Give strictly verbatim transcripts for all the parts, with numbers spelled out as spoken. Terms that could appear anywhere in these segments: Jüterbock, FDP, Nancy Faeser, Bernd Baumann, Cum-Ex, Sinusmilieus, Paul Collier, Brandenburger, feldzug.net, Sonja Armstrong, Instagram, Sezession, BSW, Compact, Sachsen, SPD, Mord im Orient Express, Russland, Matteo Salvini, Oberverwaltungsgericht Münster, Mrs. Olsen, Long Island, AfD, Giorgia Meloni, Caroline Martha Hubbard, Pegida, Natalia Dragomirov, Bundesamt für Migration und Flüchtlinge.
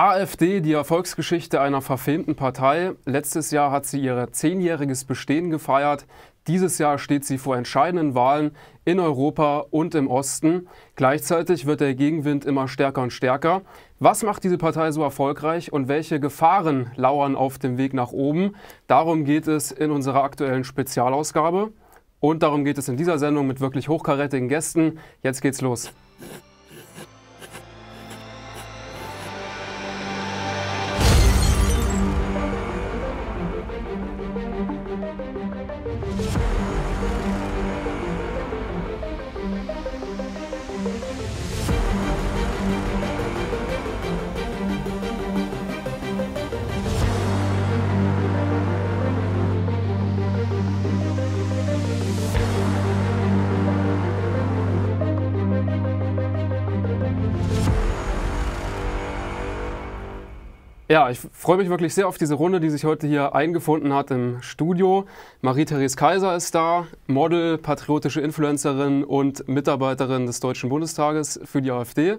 AfD, die Erfolgsgeschichte einer verfemten Partei. Letztes Jahr hat sie ihr zehnjähriges Bestehen gefeiert. Dieses Jahr steht sie vor entscheidenden Wahlen in Europa und im Osten. Gleichzeitig wird der Gegenwind immer stärker und stärker. Was macht diese Partei so erfolgreich und welche Gefahren lauern auf dem Weg nach oben? Darum geht es in unserer aktuellen Spezialausgabe. Und darum geht es in dieser Sendung mit wirklich hochkarätigen Gästen. Jetzt geht's los. Ja, ich freue mich wirklich sehr auf diese Runde, die sich heute hier eingefunden hat im Studio. Marie-Thérèse Kaiser ist da, Model, patriotische Influencerin und Mitarbeiterin des Deutschen Bundestages für die AfD.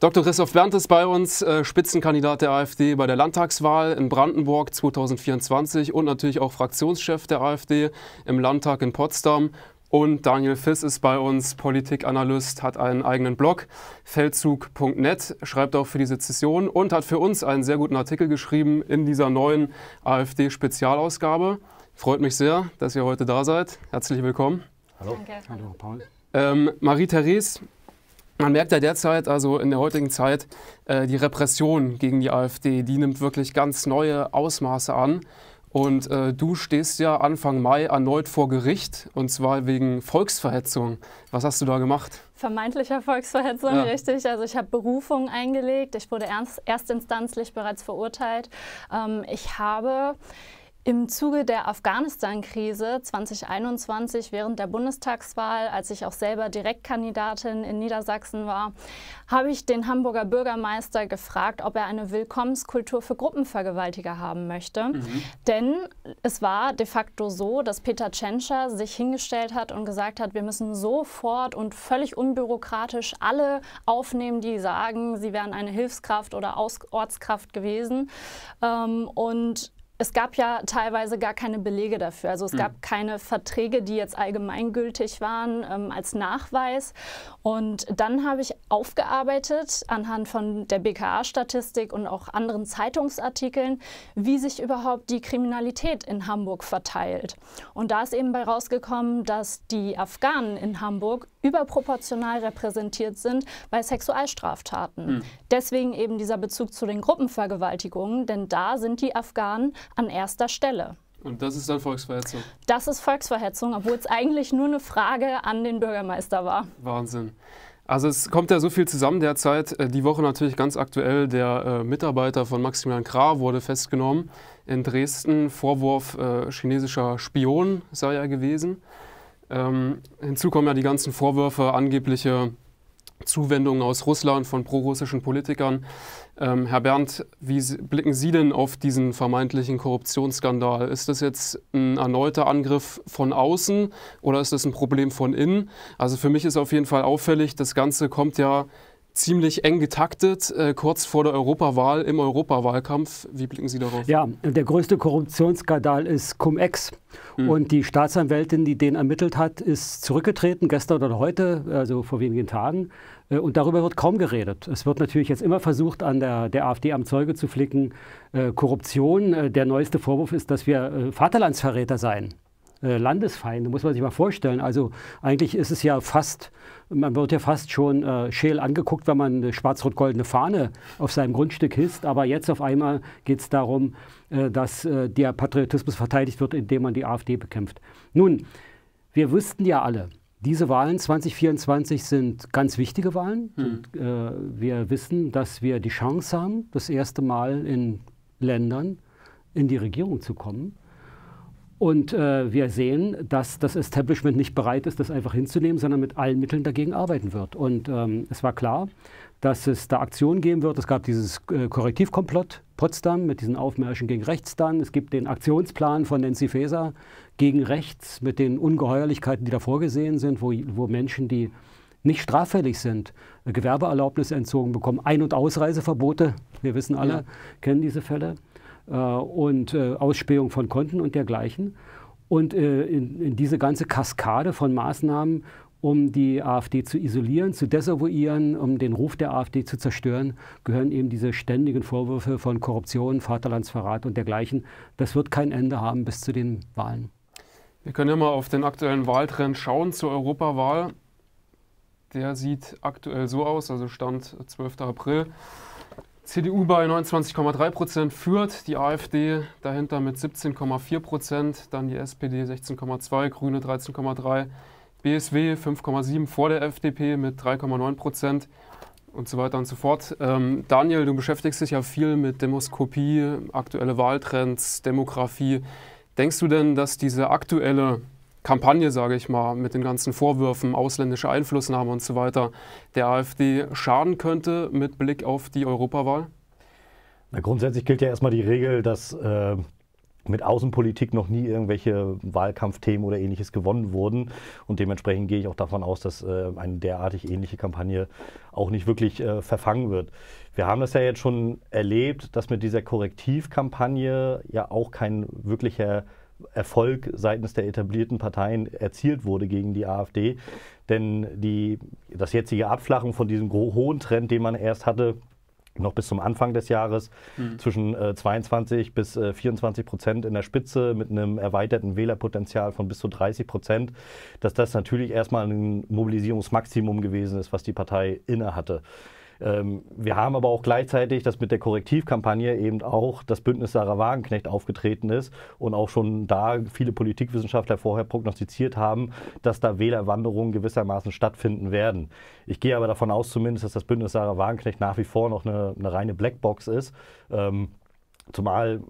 Doktor Christoph Berndt ist bei uns, Spitzenkandidat der AfD bei der Landtagswahl in Brandenburg zweitausendvierundzwanzig und natürlich auch Fraktionschef der AfD im Landtag in Potsdam. Und Daniel Fiß ist bei uns, Politikanalyst, hat einen eigenen Blog, feldzug punkt net, schreibt auch für die Sezession und hat für uns einen sehr guten Artikel geschrieben in dieser neuen AfD-Spezialausgabe. Freut mich sehr, dass ihr heute da seid. Herzlich willkommen. Hallo. Danke. Hallo, Paul. Ähm, Marie-Therese, man merkt ja derzeit, also in der heutigen Zeit, äh, die Repression gegen die AfD, die nimmt wirklich ganz neue Ausmaße an. Und äh, du stehst ja Anfang Mai erneut vor Gericht, und zwar wegen Volksverhetzung. Was hast du da gemacht? Vermeintlicher Volksverhetzung, ja. Richtig. Also ich habe Berufung eingelegt. Ich wurde ernst, erstinstanzlich bereits verurteilt. Ähm, ich habe im Zuge der Afghanistan-Krise zweitausendeinundzwanzig, während der Bundestagswahl, als ich auch selber Direktkandidatin in Niedersachsen war, habe ich den Hamburger Bürgermeister gefragt, ob er eine Willkommenskultur für Gruppenvergewaltiger haben möchte. Mhm. Denn es war de facto so, dass Peter Tschentscher sich hingestellt hat und gesagt hat, wir müssen sofort und völlig unbürokratisch alle aufnehmen, die sagen, sie wären eine Hilfskraft oder Ortskraft gewesen. Ähm, und Es gab ja teilweise gar keine Belege dafür. Also es gab keine Verträge, die jetzt allgemeingültig waren ähm, als Nachweis. Und dann habe ich aufgearbeitet anhand von der B K A-Statistik und auch anderen Zeitungsartikeln, wie sich überhaupt die Kriminalität in Hamburg verteilt. Und da ist eben bei rausgekommen, dass die Afghanen in Hamburg überproportional repräsentiert sind bei Sexualstraftaten. Mhm. Deswegen eben dieser Bezug zu den Gruppenvergewaltigungen, denn da sind die Afghanen an erster Stelle. Und das ist dann Volksverhetzung? Das ist Volksverhetzung, obwohl es eigentlich nur eine Frage an den Bürgermeister war. Wahnsinn. Also es kommt ja so viel zusammen derzeit. Die Woche natürlich ganz aktuell, der äh, Mitarbeiter von Maximilian Krah wurde festgenommen in Dresden. Vorwurf äh, chinesischer Spion sei er gewesen. Ähm, hinzu kommen ja die ganzen Vorwürfe, angebliche Zuwendungen aus Russland von prorussischen Politikern. Ähm, Herr Berndt, wie blicken Sie denn auf diesen vermeintlichen Korruptionsskandal? Ist das jetzt ein erneuter Angriff von außen oder ist das ein Problem von innen? Also für mich ist auf jeden Fall auffällig, das Ganze kommt ja ziemlich eng getaktet, äh, kurz vor der Europawahl, im Europawahlkampf. Wie blicken Sie darauf? Ja, der größte Korruptionsskandal ist Cum-Ex. Mhm. Und die Staatsanwältin, die den ermittelt hat, ist zurückgetreten, gestern oder heute, also vor wenigen Tagen. Und darüber wird kaum geredet. Es wird natürlich jetzt immer versucht, an der, der AfD am Zeuge zu flicken. Äh, Korruption, der neueste Vorwurf ist, dass wir äh, Vaterlandsverräter seien. Landesfeinde, muss man sich mal vorstellen. Also eigentlich ist es ja fast, man wird ja fast schon äh, scheel angeguckt, wenn man eine schwarz-rot-goldene Fahne auf seinem Grundstück hisst. Aber jetzt auf einmal geht es darum, äh, dass äh, der Patriotismus verteidigt wird, indem man die AfD bekämpft. Nun, wir wüssten ja alle, diese Wahlen zweitausendvierundzwanzig sind ganz wichtige Wahlen. Hm. Und, äh, wir wissen, dass wir die Chance haben, das erste Mal in Ländern in die Regierung zu kommen. Und äh, wir sehen, dass das Establishment nicht bereit ist, das einfach hinzunehmen, sondern mit allen Mitteln dagegen arbeiten wird. Und ähm, es war klar, dass es da Aktionen geben wird. Es gab dieses äh, Correctiv-Komplott Potsdam mit diesen Aufmärschen gegen rechts dann. Es gibt den Aktionsplan von Nancy Faeser gegen rechts mit den Ungeheuerlichkeiten, die da vorgesehen sind, wo, wo Menschen, die nicht straffällig sind, Gewerbeerlaubnisse entzogen bekommen, Ein- und Ausreiseverbote Wir wissen alle, ja. kennen diese Fälle. Äh, und äh, Ausspähung von Konten und dergleichen. Und äh, in, in diese ganze Kaskade von Maßnahmen, um die AfD zu isolieren, zu desavouieren, um den Ruf der AfD zu zerstören, gehören eben diese ständigen Vorwürfe von Korruption, Vaterlandsverrat und dergleichen. Das wird kein Ende haben bis zu den Wahlen. Wir können ja mal auf den aktuellen Wahltrend schauen zur Europawahl. Der sieht aktuell so aus, also Stand zwölfter April. C D U bei neunundzwanzig Komma drei Prozent führt, die AfD dahinter mit siebzehn Komma vier Prozent, dann die S P D sechzehn Komma zwei Prozent, Grüne dreizehn Komma drei Prozent, B S W fünf Komma sieben Prozent vor der F D P mit drei Komma neun Prozent und so weiter und so fort. Ähm, Daniel, du beschäftigst dich ja viel mit Demoskopie, aktuelle Wahltrends, Demografie. Denkst du denn, dass diese aktuelle Kampagne, sage ich mal, mit den ganzen Vorwürfen, ausländische Einflussnahme und so weiter, der AfD schaden könnte mit Blick auf die Europawahl? Na, grundsätzlich gilt ja erstmal die Regel, dass äh, mit Außenpolitik noch nie irgendwelche Wahlkampfthemen oder ähnliches gewonnen wurden. Und dementsprechend gehe ich auch davon aus, dass äh, eine derartig ähnliche Kampagne auch nicht wirklich äh, verfangen wird. Wir haben das ja jetzt schon erlebt, dass mit dieser Correctiv-Kampagne ja auch kein wirklicher Erfolg seitens der etablierten Parteien erzielt wurde gegen die AfD. Denn die, das jetzige Abflachen von diesem hohen Trend, den man erst hatte, noch bis zum Anfang des Jahres, mhm. zwischen äh, zweiundzwanzig bis vierundzwanzig Prozent in der Spitze mit einem erweiterten Wählerpotenzial von bis zu dreißig Prozent, dass das natürlich erstmal ein Mobilisierungsmaximum gewesen ist, was die Partei inne hatte. Wir haben aber auch gleichzeitig, dass mit der Correctiv-Kampagne eben auch das Bündnis Sarah Wagenknecht aufgetreten ist und auch schon da viele Politikwissenschaftler vorher prognostiziert haben, dass da Wählerwanderungen gewissermaßen stattfinden werden. Ich gehe aber davon aus zumindest, dass das Bündnis Sarah Wagenknecht nach wie vor noch eine, eine reine Blackbox ist. Ähm, Zumal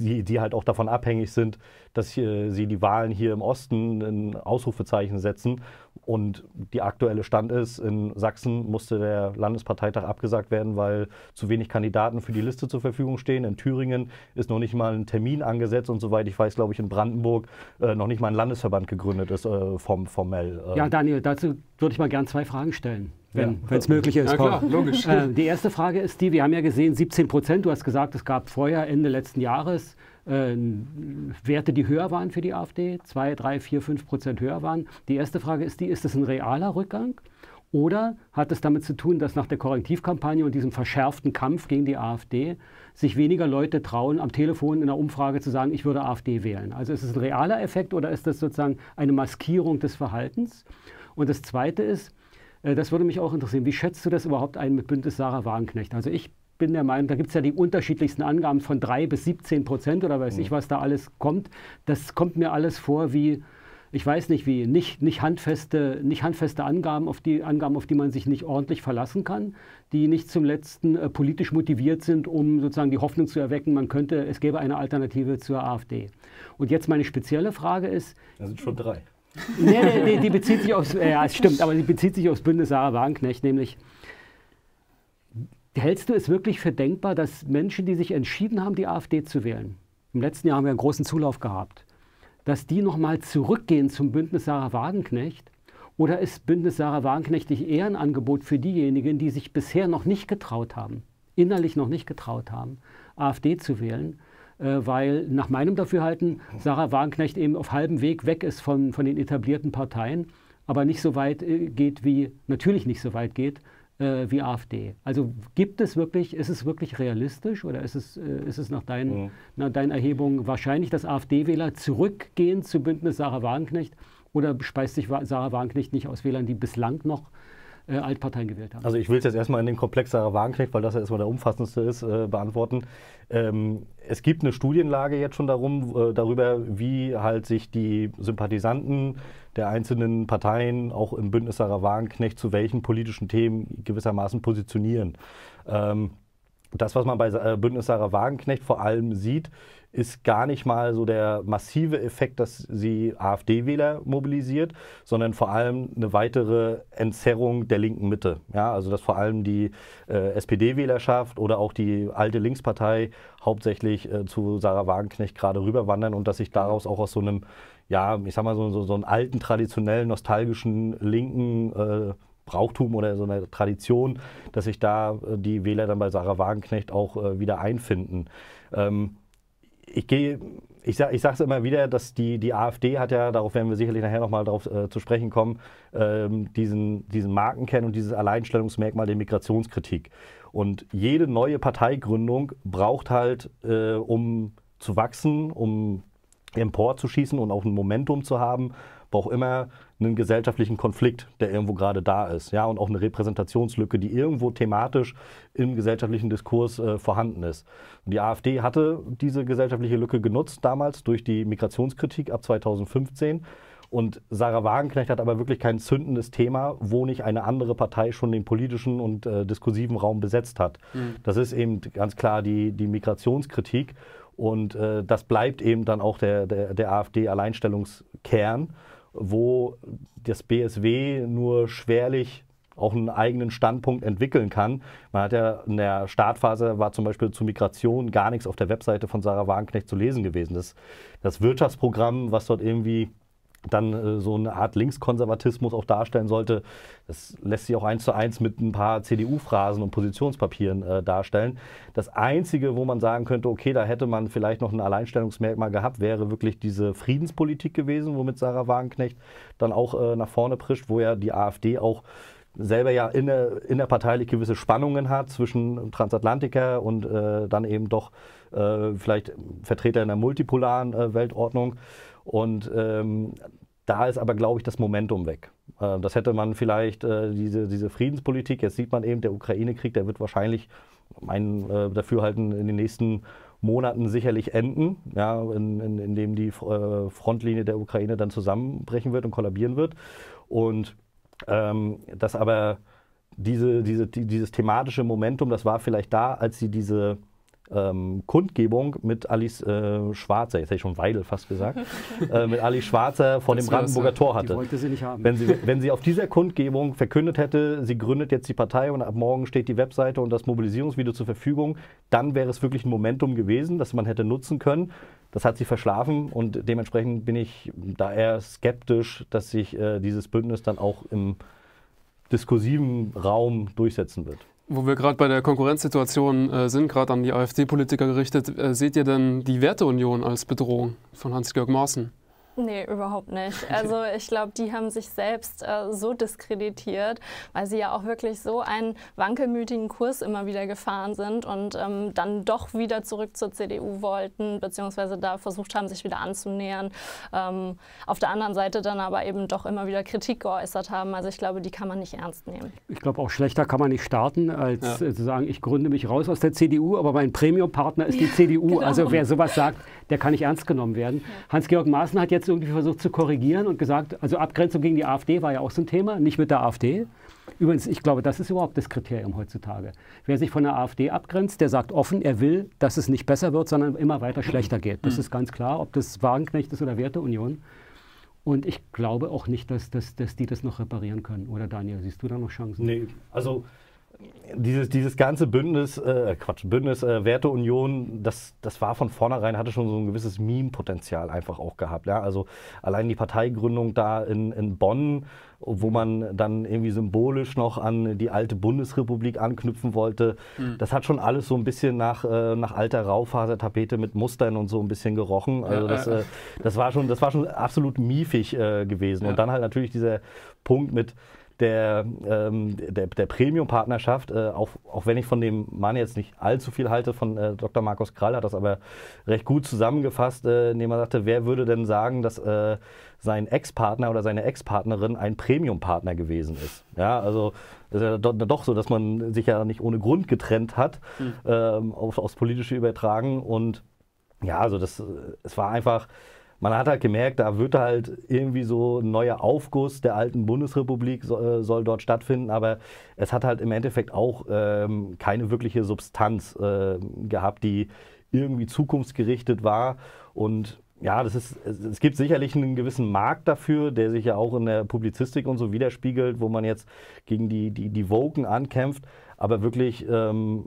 die, die halt auch davon abhängig sind, dass hier, sie die Wahlen hier im Osten in Ausrufezeichen setzen. Und der aktuelle Stand ist, in Sachsen musste der Landesparteitag abgesagt werden, weil zu wenig Kandidaten für die Liste zur Verfügung stehen. In Thüringen ist noch nicht mal ein Termin angesetzt und soweit ich weiß, glaube ich, in Brandenburg äh, noch nicht mal ein Landesverband gegründet ist, äh, vom, formell. Äh. Ja, Daniel, dazu würde ich mal gern zwei Fragen stellen. Wenn ja. es möglich ist. Ja, klar, logisch. Äh, die erste Frage ist die, wir haben ja gesehen, siebzehn Prozent, du hast gesagt, es gab vorher Ende letzten Jahres äh, Werte, die höher waren für die AfD, zwei, drei, vier, fünf Prozent höher waren. Die erste Frage ist die, ist das ein realer Rückgang oder hat es damit zu tun, dass nach der Correctiv-Kampagne und diesem verschärften Kampf gegen die AfD sich weniger Leute trauen, am Telefon in einer Umfrage zu sagen, ich würde AfD wählen? Also ist es ein realer Effekt oder ist das sozusagen eine Maskierung des Verhaltens? Und das Zweite ist, das würde mich auch interessieren. Wie schätzt du das überhaupt ein mit Bündnis Sarah Wagenknecht? Also ich bin der Meinung, da gibt es ja die unterschiedlichsten Angaben von drei bis siebzehn Prozent oder weiß mhm. ich, was da alles kommt. Das kommt mir alles vor wie, ich weiß nicht wie, nicht, nicht handfeste, nicht handfeste Angaben, auf die, Angaben, auf die man sich nicht ordentlich verlassen kann, die nicht zum Letzten äh, politisch motiviert sind, um sozusagen die Hoffnung zu erwecken, man könnte, es gäbe eine Alternative zur AfD. Und jetzt meine spezielle Frage ist... Da sind schon drei. Nee, nee, nee, die bezieht sich aufs, äh, ja, es stimmt, aber die bezieht sich aufs Bündnis Sarah Wagenknecht, nämlich hältst du es wirklich für denkbar, dass Menschen, die sich entschieden haben, die AfD zu wählen, im letzten Jahr haben wir einen großen Zulauf gehabt, dass die nochmal zurückgehen zum Bündnis Sarah Wagenknecht? Oder ist Bündnis Sarah Wagenknecht nicht eher ein Angebot für diejenigen, die sich bisher noch nicht getraut haben, innerlich noch nicht getraut haben, AfD zu wählen? Weil nach meinem Dafürhalten Sarah Wagenknecht eben auf halbem Weg weg ist von, von den etablierten Parteien, aber nicht so weit geht wie, natürlich nicht so weit geht, äh, wie AfD. Also gibt es wirklich, ist es wirklich realistisch oder ist es, äh, ist es nach deinen, ja. nach deinen Erhebungen wahrscheinlich, dass AfD-Wähler zurückgehen zu Bündnis Sarah Wagenknecht oder speist sich Sarah Wagenknecht nicht aus Wählern, die bislang noch Äh, Altparteien gewählt haben? Also ich will es jetzt erstmal in den Komplex Sarah Wagenknecht, weil das ja erstmal der umfassendste ist, äh, beantworten. Ähm, es gibt eine Studienlage jetzt schon darum, äh, darüber, wie halt sich die Sympathisanten der einzelnen Parteien auch im Bündnis Sarah Wagenknecht zu welchen politischen Themen gewissermaßen positionieren. Ähm, das, was man bei äh, Bündnis Sarah Wagenknecht vor allem sieht, ist gar nicht mal so der massive Effekt, dass sie AfD-Wähler mobilisiert, sondern vor allem eine weitere Entzerrung der linken Mitte. Ja, also dass vor allem die äh, S P D-Wählerschaft oder auch die alte Linkspartei hauptsächlich äh, zu Sarah Wagenknecht gerade rüberwandern und dass sich daraus auch aus so einem, ja, ich sag mal so, so, so einem alten, traditionellen, nostalgischen linken äh, Brauchtum oder so einer Tradition, dass sich da die Wähler dann bei Sarah Wagenknecht auch wieder einfinden. Ich gehe, ich sage es immer wieder, dass die, die AfD hat ja, darauf werden wir sicherlich nachher nochmal drauf äh, zu sprechen kommen, ähm, diesen, diesen Markenkern und dieses Alleinstellungsmerkmal der Migrationskritik. Und jede neue Parteigründung braucht halt, äh, um zu wachsen, um Empor zu schießen und auch ein Momentum zu haben, braucht immer einen gesellschaftlichen Konflikt, der irgendwo gerade da ist, ja, und auch eine Repräsentationslücke, die irgendwo thematisch im gesellschaftlichen Diskurs äh, vorhanden ist. Und die AfD hatte diese gesellschaftliche Lücke genutzt damals durch die Migrationskritik ab zweitausendfünfzehn. Und Sarah Wagenknecht hat aber wirklich kein zündendes Thema, wo nicht eine andere Partei schon den politischen und äh, diskursiven Raum besetzt hat. Mhm. Das ist eben ganz klar die, die Migrationskritik. Und äh, das bleibt eben dann auch der, der, der AfD-Alleinstellungskern, wo das B S W nur schwerlich auch einen eigenen Standpunkt entwickeln kann. Man hat ja in der Startphase, war zum Beispiel zu Migration gar nichts auf der Webseite von Sarah Wagenknecht zu lesen gewesen. Das, das Wirtschaftsprogramm, was dort irgendwie dann äh, so eine Art Linkskonservatismus auch darstellen sollte, das lässt sich auch eins zu eins mit ein paar C D U-Phrasen und Positionspapieren äh, darstellen. Das Einzige, wo man sagen könnte, okay, da hätte man vielleicht noch ein Alleinstellungsmerkmal gehabt, wäre wirklich diese Friedenspolitik gewesen, womit Sarah Wagenknecht dann auch äh, nach vorne prischt, wo ja die AfD auch selber ja inner, innerparteilich gewisse Spannungen hat zwischen Transatlantiker und äh, dann eben doch äh, vielleicht Vertreter einer multipolaren äh, Weltordnung. Und ähm, da ist aber, glaube ich, das Momentum weg. Äh, das hätte man vielleicht, äh, diese, diese Friedenspolitik, jetzt sieht man eben, der Ukraine-Krieg, der wird wahrscheinlich, mein äh, Dafürhalten, in den nächsten Monaten sicherlich enden, ja, in, in, in dem die äh, Frontlinie der Ukraine dann zusammenbrechen wird und kollabieren wird. Und ähm, das aber, diese, diese, die, dieses thematische Momentum, das war vielleicht da, als sie diese Ähm, Kundgebung mit Alice äh, Schwarzer, jetzt hätte ich schon Weidel fast gesagt, äh, mit Alice Schwarzer vor das dem Brandenburger Tor hatte. Die wollte sie nicht haben. Wenn sie, wenn sie auf dieser Kundgebung verkündet hätte, sie gründet jetzt die Partei und ab morgen steht die Webseite und das Mobilisierungsvideo zur Verfügung, dann wäre es wirklich ein Momentum gewesen, das man hätte nutzen können. Das hat sie verschlafen und dementsprechend bin ich da eher skeptisch, dass sich äh, dieses Bündnis dann auch im diskursiven Raum durchsetzen wird. Wo wir gerade bei der Konkurrenzsituation äh, sind, gerade an die AfD-Politiker gerichtet, äh, seht ihr denn die Werteunion als Bedrohung von Hans-Georg Maaßen? Nee, überhaupt nicht. Also ich glaube, die haben sich selbst äh, so diskreditiert, weil sie ja auch wirklich so einen wankelmütigen Kurs immer wieder gefahren sind und ähm, dann doch wieder zurück zur C D U wollten, beziehungsweise da versucht haben, sich wieder anzunähern. Ähm, auf der anderen Seite dann aber eben doch immer wieder Kritik geäußert haben. Also ich glaube, die kann man nicht ernst nehmen. Ich glaube, auch schlechter kann man nicht starten, als ja. äh, zu sagen, ich gründe mich raus aus der C D U, aber mein Premium-Partner ist die ja, C D U. Genau. Also wer sowas sagt, der kann nicht ernst genommen werden. Ja. Hans-Georg Maaßen hat jetzt irgendwie versucht zu korrigieren und gesagt, also Abgrenzung gegen die AfD war ja auch so ein Thema, nicht mit der AfD. Übrigens, ich glaube, das ist überhaupt das Kriterium heutzutage. Wer sich von der AfD abgrenzt, der sagt offen, er will, dass es nicht besser wird, sondern immer weiter schlechter geht. Das ist ganz klar, ob das Wagenknecht ist oder Werteunion. Und ich glaube auch nicht, dass, dass, dass die das noch reparieren können. Oder Daniel, siehst du da noch Chancen? Nee, also Dieses, dieses ganze Bündnis, äh, Quatsch, Bündnis, äh, Werteunion, das, das war von vornherein, hatte schon so ein gewisses Meme-Potenzial einfach auch gehabt. Ja? Also allein die Parteigründung da in, in Bonn, wo man dann irgendwie symbolisch noch an die alte Bundesrepublik anknüpfen wollte, mhm. das hat schon alles so ein bisschen nach, äh, nach alter Raufasertapete mit Mustern und so ein bisschen gerochen. Also ja, das, äh, das, war schon, das war schon absolut miefig äh, gewesen. Ja. Und dann halt natürlich dieser Punkt mit der, ähm, der, der Premium-Partnerschaft, äh, auch, auch wenn ich von dem Mann jetzt nicht allzu viel halte, von äh, Doktor Markus Krall hat das aber recht gut zusammengefasst, äh, indem er sagte, wer würde denn sagen, dass äh, sein Ex-Partner oder seine Ex-Partnerin ein Premium-Partner gewesen ist. Ja, also das ist ja doch, doch so, dass man sich ja nicht ohne Grund getrennt hat, mhm. ähm, auf, aufs Politische übertragen. Und ja, also das, es war einfach... Man hat halt gemerkt, da wird halt irgendwie so ein neuer Aufguss der alten Bundesrepublik soll, soll dort stattfinden, aber es hat halt im Endeffekt auch ähm, keine wirkliche Substanz äh, gehabt, die irgendwie zukunftsgerichtet war. Und ja, das ist, es, es gibt sicherlich einen gewissen Markt dafür, der sich ja auch in der Publizistik und so widerspiegelt, wo man jetzt gegen die, die, die Woken ankämpft, aber wirklich ähm,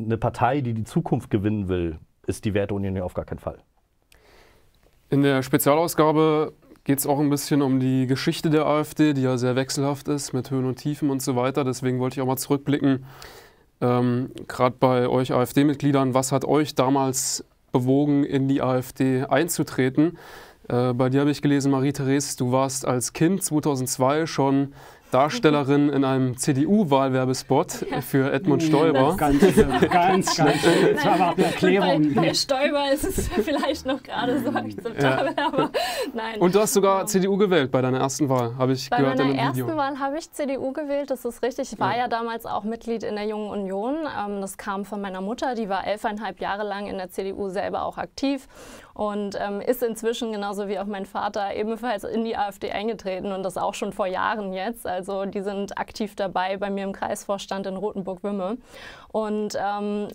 eine Partei, die die Zukunft gewinnen will, ist die Werteunion ja auf gar keinen Fall. In der Spezialausgabe geht es auch ein bisschen um die Geschichte der AfD, die ja sehr wechselhaft ist mit Höhen und Tiefen und so weiter. Deswegen wollte ich auch mal zurückblicken, ähm, gerade bei euch AfD-Mitgliedern, was hat euch damals bewogen, in die AfD einzutreten? Äh, bei dir habe ich gelesen, Marie-Thérèse, du warst als Kind zweitausendzwei schon Darstellerin in einem C D U-Wahlwerbespot ja. für Edmund Stoiber. Ganz, ganz, ganz. Das war aber die Erklärung. Bei, bei Stoiber ist es vielleicht noch gerade so akzeptabel, ja. aber nein. Und du hast sogar C D U gewählt bei deiner ersten Wahl, habe ich bei gehört in einem Video. Bei meiner ersten Wahl habe ich C D U gewählt, das ist richtig. Ich war ja, ja damals auch Mitglied in der Jungen Union. Das kam von meiner Mutter, die war elfeinhalb Jahre lang in der C D U selber auch aktiv und ist inzwischen, genauso wie auch mein Vater, ebenfalls in die AfD eingetreten und das auch schon vor Jahren jetzt. Also die sind aktiv dabei bei mir im Kreisvorstand in Rotenburg-Wümme. Und ähm,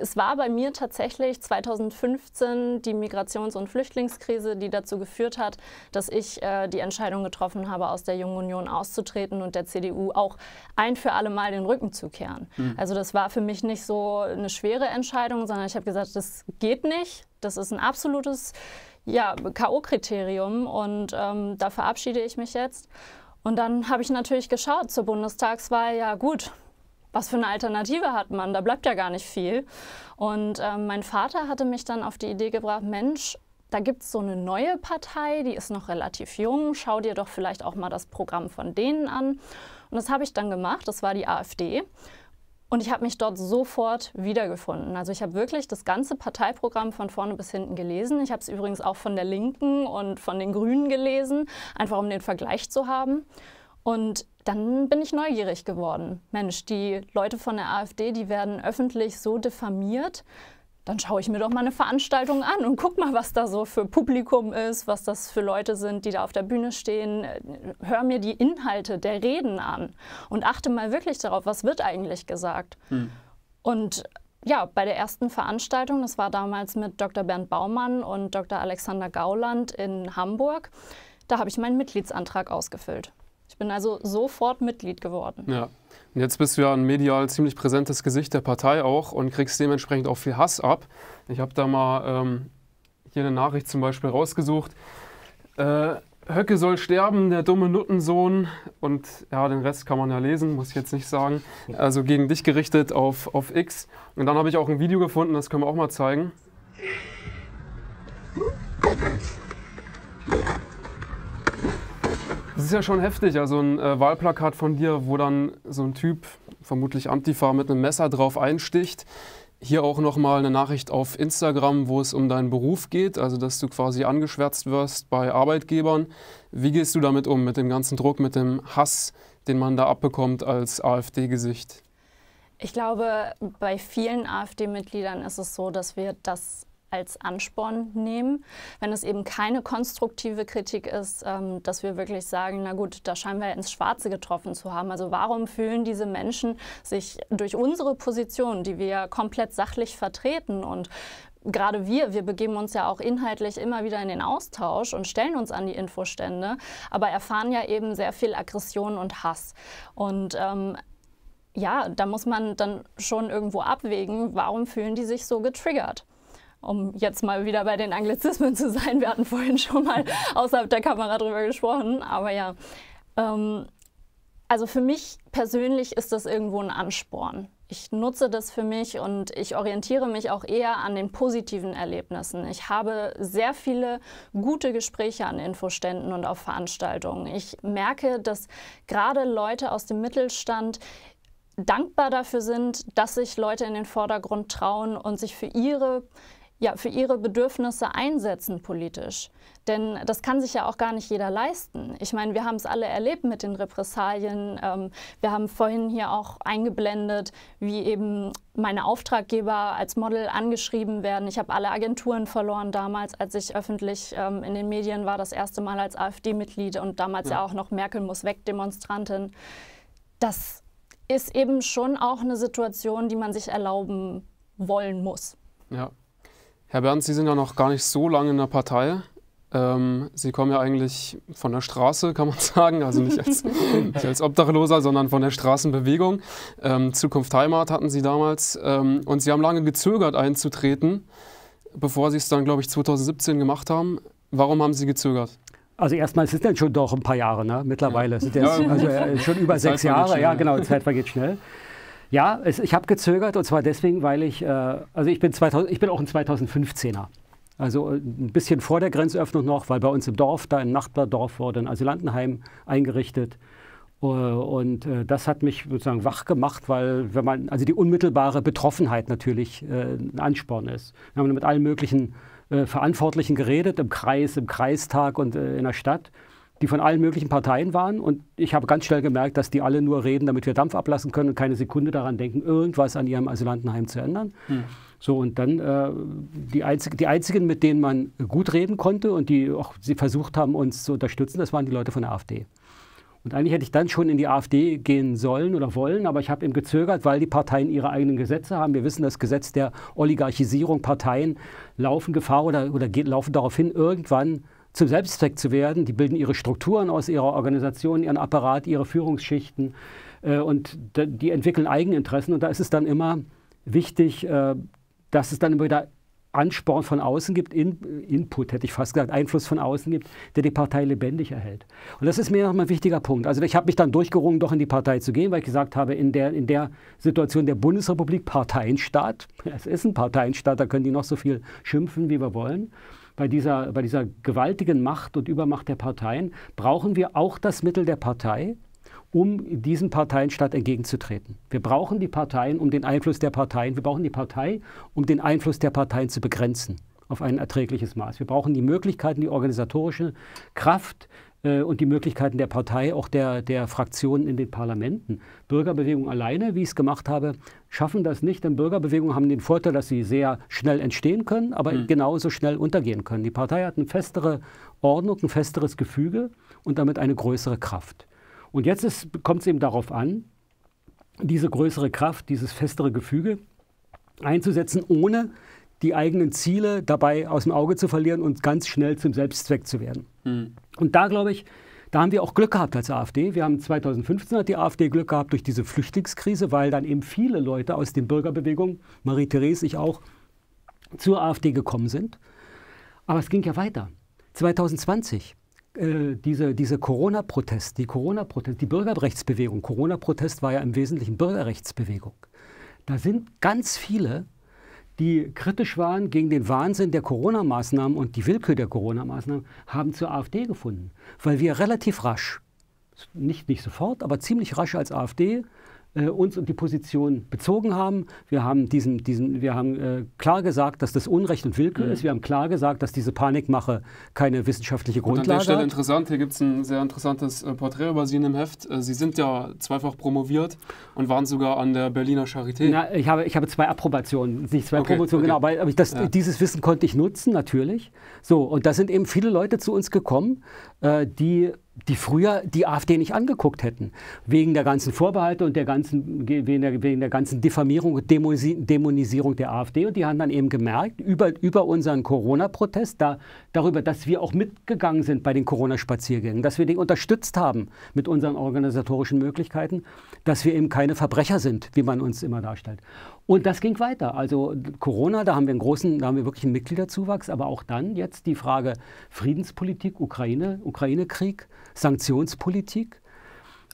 es war bei mir tatsächlich zweitausendfünfzehn die Migrations- und Flüchtlingskrise, die dazu geführt hat, dass ich äh, die Entscheidung getroffen habe, aus der Jungen Union auszutreten und der C D U auch ein für alle Mal den Rücken zu kehren. Mhm. Also das war für mich nicht so eine schwere Entscheidung, sondern ich habe gesagt, das geht nicht, das ist ein absolutes ja, K O-Kriterium und ähm, da verabschiede ich mich jetzt. Und dann habe ich natürlich geschaut zur Bundestagswahl, ja gut, was für eine Alternative hat man, da bleibt ja gar nicht viel. Und äh, mein Vater hatte mich dann auf die Idee gebracht, Mensch, da gibt es so eine neue Partei, die ist noch relativ jung, schau dir doch vielleicht auch mal das Programm von denen an. Und das habe ich dann gemacht, das war die AfD. Und ich habe mich dort sofort wiedergefunden. Also ich habe wirklich das ganze Parteiprogramm von vorne bis hinten gelesen. Ich habe es übrigens auch von der Linken und von den Grünen gelesen, einfach um den Vergleich zu haben. Und dann bin ich neugierig geworden. Mensch, die Leute von der AfD, die werden öffentlich so diffamiert. Dann schaue ich mir doch mal eine Veranstaltung an und guck mal, was da so für Publikum ist, was das für Leute sind, die da auf der Bühne stehen. Hör mir die Inhalte der Reden an und achte mal wirklich darauf, was wird eigentlich gesagt. Hm. Und ja, bei der ersten Veranstaltung, das war damals mit Doktor Bernd Baumann und Doktor Alexander Gauland in Hamburg, da habe ich meinen Mitgliedsantrag ausgefüllt. Ich bin also sofort Mitglied geworden. Ja. Und jetzt bist du ja ein medial ziemlich präsentes Gesicht der Partei auch und kriegst dementsprechend auch viel Hass ab. Ich habe da mal ähm, hier eine Nachricht zum Beispiel rausgesucht. Äh, Höcke soll sterben, der dumme Nuttensohn. Und ja, den Rest kann man ja lesen, muss ich jetzt nicht sagen. Also gegen dich gerichtet auf, auf X. Und dann habe ich auch ein Video gefunden, das können wir auch mal zeigen. Das ist ja schon heftig, also ein äh, Wahlplakat von dir, wo dann so ein Typ, vermutlich Antifa, mit einem Messer drauf einsticht. Hier auch nochmal eine Nachricht auf Instagram, wo es um deinen Beruf geht, also dass du quasi angeschwärzt wirst bei Arbeitgebern. Wie gehst du damit um, mit dem ganzen Druck, mit dem Hass, den man da abbekommt als AfD-Gesicht? Ich glaube, bei vielen AfD-Mitgliedern ist es so, dass wir das als Ansporn nehmen, wenn es eben keine konstruktive Kritik ist, ähm, dass wir wirklich sagen, na gut, da scheinen wir ins Schwarze getroffen zu haben. Also warum fühlen diese Menschen sich durch unsere Position, die wir ja komplett sachlich vertreten und gerade wir, wir begeben uns ja auch inhaltlich immer wieder in den Austausch und stellen uns an die Infostände, aber erfahren ja eben sehr viel Aggression und Hass. Und ähm, ja, da muss man dann schon irgendwo abwägen, warum fühlen die sich so getriggert? Um jetzt mal wieder bei den Anglizismen zu sein, wir hatten vorhin schon mal außerhalb der Kamera drüber gesprochen, aber ja. Ähm, also für mich persönlich ist das irgendwo ein Ansporn. Ich nutze das für mich und ich orientiere mich auch eher an den positiven Erlebnissen. Ich habe sehr viele gute Gespräche an Infoständen und auf Veranstaltungen. Ich merke, dass gerade Leute aus dem Mittelstand dankbar dafür sind, dass sich Leute in den Vordergrund trauen und sich für ihre Ja, für ihre Bedürfnisse einsetzen politisch. Denn das kann sich ja auch gar nicht jeder leisten. Ich meine, wir haben es alle erlebt mit den Repressalien. Ähm, wir haben vorhin hier auch eingeblendet, wie eben meine Auftraggeber als Model angeschrieben werden. Ich habe alle Agenturen verloren damals, als ich öffentlich ähm, in den Medien war, das erste Mal als AfD-Mitglied und damals ja, ja auch noch Merkel muss weg Demonstrantin. Das ist eben schon auch eine Situation, die man sich erlauben wollen muss. Ja. Herr Berndt, Sie sind ja noch gar nicht so lange in der Partei. Ähm, Sie kommen ja eigentlich von der Straße, kann man sagen, also nicht als, nicht als Obdachloser, sondern von der Straßenbewegung. Ähm, Zukunft Heimat hatten Sie damals ähm, und Sie haben lange gezögert einzutreten, bevor Sie es dann, glaube ich, zweitausendsiebzehn gemacht haben. Warum haben Sie gezögert? Also erstmal, es ist dann schon doch ein paar Jahre, ne? Mittlerweile. Ja. Sind jetzt, also, äh, schon über das sechs Jahre. Ja, genau, die Zeit vergeht schnell. Ja, es, ich habe gezögert, und zwar deswegen, weil ich, äh, also ich bin, zweitausend, ich bin auch ein zweitausendfünfzehner. Also ein bisschen vor der Grenzöffnung noch, weil bei uns im Dorf, da im Nachbardorf wurde ein Asylantenheim eingerichtet. Und das hat mich sozusagen wach gemacht, weil wenn man, also die unmittelbare Betroffenheit natürlich ein Ansporn ist. Wir haben mit allen möglichen Verantwortlichen geredet, im Kreis, im Kreistag und in der Stadt, die von allen möglichen Parteien waren. Und ich habe ganz schnell gemerkt, dass die alle nur reden, damit wir Dampf ablassen können und keine Sekunde daran denken, irgendwas an ihrem Asylantenheim zu ändern. Hm. So, und dann äh, die, einzig, die einzigen, mit denen man gut reden konnte und die auch sie versucht haben, uns zu unterstützen, das waren die Leute von der AfD. Und eigentlich hätte ich dann schon in die AfD gehen sollen oder wollen, aber ich habe eben gezögert, weil die Parteien ihre eigenen Gesetze haben. Wir wissen, das Gesetz der Oligarchisierung, Parteien laufen Gefahr oder, oder geht, laufen darauf hin, irgendwann zum Selbstzweck zu werden. Die bilden ihre Strukturen aus, ihre Organisation, ihren Apparat, ihre Führungsschichten äh, und die entwickeln Eigeninteressen. Und da ist es dann immer wichtig, äh, dass es dann immer wieder Ansporn von außen gibt, In, Input hätte ich fast gesagt, Einfluss von außen gibt, der die Partei lebendig erhält. Und das ist mir nochmal ein wichtiger Punkt. Also ich habe mich dann durchgerungen, doch in die Partei zu gehen, weil ich gesagt habe, in der, in der Situation der Bundesrepublik, Parteienstaat, es ist ein Parteienstaat, da können die noch so viel schimpfen, wie wir wollen, bei dieser, bei dieser gewaltigen Macht und Übermacht der Parteien, brauchen wir auch das Mittel der Partei, um diesem Parteienstaat entgegenzutreten. Wir brauchen die Parteien, um den Einfluss der Parteien, wir brauchen die Partei, um den Einfluss der Parteien zu begrenzen auf ein erträgliches Maß. Wir brauchen die Möglichkeiten, die organisatorische Kraft äh, und die Möglichkeiten der Partei, auch der, der Fraktionen in den Parlamenten. Bürgerbewegung alleine, wie ich es gemacht habe, schaffen das nicht, denn Bürgerbewegungen haben den Vorteil, dass sie sehr schnell entstehen können, aber mhm. genauso schnell untergehen können. Die Partei hat eine festere Ordnung, ein festeres Gefüge und damit eine größere Kraft. Und jetzt kommt es eben darauf an, diese größere Kraft, dieses festere Gefüge einzusetzen, ohne die eigenen Ziele dabei aus dem Auge zu verlieren und ganz schnell zum Selbstzweck zu werden. Mhm. Und da glaube ich, da haben wir auch Glück gehabt als AfD. Wir haben zweitausendfünfzehn hat die AfD Glück gehabt durch diese Flüchtlingskrise, weil dann eben viele Leute aus den Bürgerbewegungen, Marie-Thérèse, ich auch, zur AfD gekommen sind. Aber es ging ja weiter. zweitausendzwanzig. Äh, diese, diese Corona-Protest, die Corona-Protest, die Bürgerrechtsbewegung, Corona-Protest war ja im Wesentlichen Bürgerrechtsbewegung. Da sind ganz viele, die kritisch waren gegen den Wahnsinn der Corona-Maßnahmen und die Willkür der Corona-Maßnahmen, haben zur AfD gefunden, weil wir relativ rasch, nicht, nicht sofort, aber ziemlich rasch als AfD äh, uns und die Position bezogen haben. Wir haben, diesen, diesen, wir haben äh, klar gesagt, dass das Unrecht und Willkür mhm. ist. Wir haben klar gesagt, dass diese Panikmache keine wissenschaftliche Grundlage hat. An der Stelle hat. Interessant, hier gibt es ein sehr interessantes äh, Porträt über Sie in dem Heft. Äh, Sie sind ja zweifach promoviert und waren sogar an der Berliner Charité. Na, ich, habe, ich habe zwei Approbationen, nicht zwei okay, Promotionen, okay. genau, aber, aber ich das, ja. dieses Wissen konnte ich nutzen, natürlich. So, und da sind eben viele Leute zu uns gekommen, äh, die... die früher die AfD nicht angeguckt hätten, wegen der ganzen Vorbehalte und der ganzen, wegen der, wegen der ganzen Diffamierung und Dämonisierung der AfD. Und die haben dann eben gemerkt, über, über unseren Corona-Protest, da, darüber, dass wir auch mitgegangen sind bei den Corona-Spaziergängen, dass wir den unterstützt haben mit unseren organisatorischen Möglichkeiten, dass wir eben keine Verbrecher sind, wie man uns immer darstellt. Und das ging weiter. Also Corona, da haben wir einen großen, da haben wir wirklich einen Mitgliederzuwachs, aber auch dann jetzt die Frage Friedenspolitik, Ukraine, Ukraine-Krieg, Sanktionspolitik.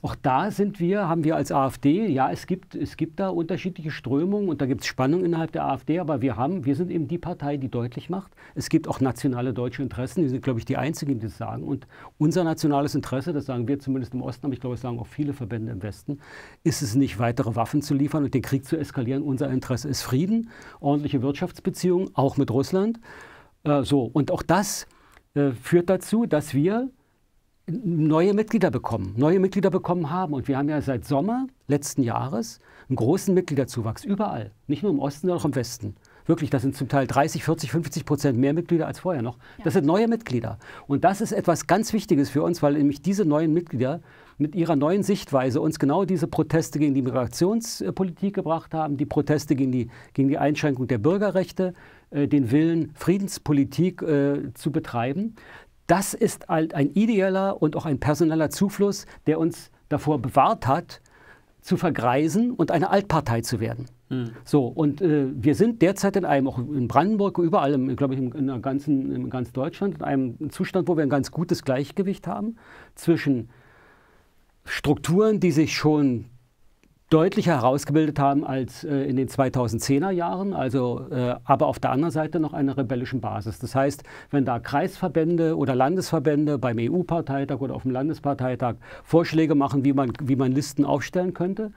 Auch da sind wir, haben wir als AfD, ja, es gibt, es gibt da unterschiedliche Strömungen und da gibt es Spannungen innerhalb der AfD, aber wir haben, wir sind eben die Partei, die deutlich macht, es gibt auch nationale deutsche Interessen, die sind, glaube ich, die einzigen, die das sagen. Und unser nationales Interesse, das sagen wir zumindest im Osten, aber ich glaube, das sagen auch viele Verbände im Westen, ist es nicht, weitere Waffen zu liefern und den Krieg zu eskalieren. Unser Interesse ist Frieden, ordentliche Wirtschaftsbeziehungen, auch mit Russland. Äh, so. Und auch das äh, führt dazu, dass wir neue Mitglieder bekommen, neue Mitglieder bekommen haben. Und wir haben ja seit Sommer letzten Jahres einen großen Mitgliederzuwachs, überall, nicht nur im Osten, sondern auch im Westen. Wirklich, das sind zum Teil dreißig, vierzig, fünfzig Prozent mehr Mitglieder als vorher noch. Ja. Das sind neue Mitglieder. Und das ist etwas ganz Wichtiges für uns, weil nämlich diese neuen Mitglieder mit ihrer neuen Sichtweise uns genau diese Proteste gegen die Migrationspolitik gebracht haben, die Proteste gegen die, gegen die Einschränkung der Bürgerrechte, äh, den Willen, Friedenspolitik äh, zu betreiben. Das ist ein ideeller und auch ein personeller Zufluss, der uns davor bewahrt hat, zu vergreisen und eine Altpartei zu werden. Hm. So, und äh, wir sind derzeit in einem, auch in Brandenburg, überall, glaube ich, in, in, ganzen, in ganz Deutschland, in einem Zustand, wo wir ein ganz gutes Gleichgewicht haben zwischen Strukturen, die sich schon deutlicher herausgebildet haben als äh, in den zweitausendzehner Jahren, also, äh, aber auf der anderen Seite noch einer rebellischen Basis. Das heißt, wenn da Kreisverbände oder Landesverbände beim E U-Parteitag oder auf dem Landesparteitag Vorschläge machen, wie man, wie man Listen aufstellen könnte,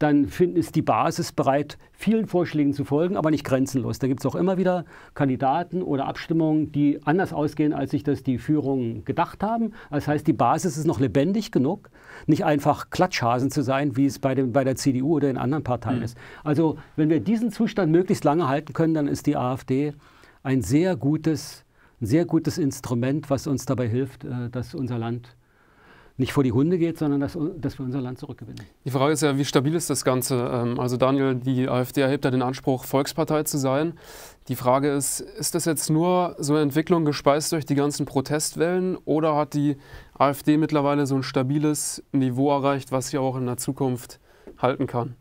dann find, ist die Basis bereit, vielen Vorschlägen zu folgen, aber nicht grenzenlos. Da gibt es auch immer wieder Kandidaten oder Abstimmungen, die anders ausgehen, als sich das die Führungen gedacht haben. Das heißt, die Basis ist noch lebendig genug, nicht einfach Klatschhasen zu sein, wie es bei, dem, bei der C D U oder in anderen Parteien mhm. ist. Also wenn wir diesen Zustand möglichst lange halten können, dann ist die AfD ein sehr gutes, ein sehr gutes Instrument, was uns dabei hilft, dass unser Land nicht vor die Hunde geht, sondern dass, dass wir unser Land zurückgewinnen. Die Frage ist ja, wie stabil ist das Ganze? Also Daniel, die AfD erhebt ja den Anspruch, Volkspartei zu sein. Die Frage ist, ist das jetzt nur so eine Entwicklung gespeist durch die ganzen Protestwellen oder hat die AfD mittlerweile so ein stabiles Niveau erreicht, was sie auch in der Zukunft halten kann?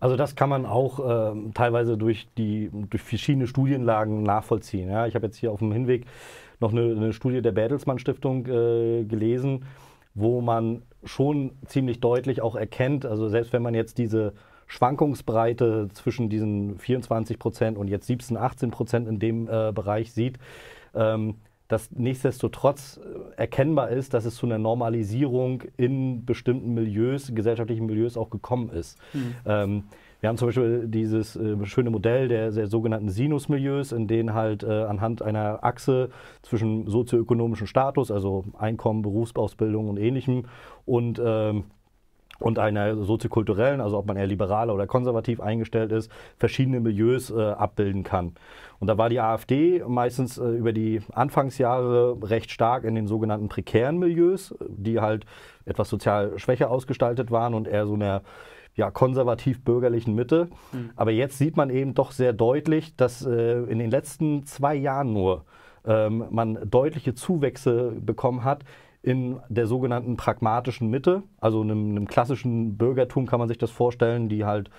Also das kann man auch äh, teilweise durch, die, durch verschiedene Studienlagen nachvollziehen. Ja, ich habe jetzt hier auf dem Hinweg noch eine, eine Studie der Bertelsmann Stiftung äh, gelesen, wo man schon ziemlich deutlich auch erkennt, also selbst wenn man jetzt diese Schwankungsbreite zwischen diesen vierundzwanzig Prozent und jetzt siebzehn, achtzehn Prozent in dem äh, Bereich sieht, ähm, dass nichtsdestotrotz erkennbar ist, dass es zu einer Normalisierung in bestimmten Milieus, gesellschaftlichen Milieus auch gekommen ist. Mhm. Ähm, wir haben zum Beispiel dieses äh, schöne Modell der, der sogenannten Sinusmilieus, in denen halt äh, anhand einer Achse zwischen sozioökonomischem Status, also Einkommen, Berufsausbildung und Ähnlichem, und, ähm, und einer soziokulturellen, also ob man eher liberal oder konservativ eingestellt ist, verschiedene Milieus äh, abbilden kann. Und da war die AfD meistens äh, über die Anfangsjahre recht stark in den sogenannten prekären Milieus, die halt etwas sozial schwächer ausgestaltet waren und eher so einer ja, konservativ-bürgerlichen Mitte. Mhm. Aber jetzt sieht man eben doch sehr deutlich, dass äh, in den letzten zwei Jahren nur ähm, man deutliche Zuwächse bekommen hat in der sogenannten pragmatischen Mitte. Also einem, einem klassischen Bürgertum kann man sich das vorstellen, die halt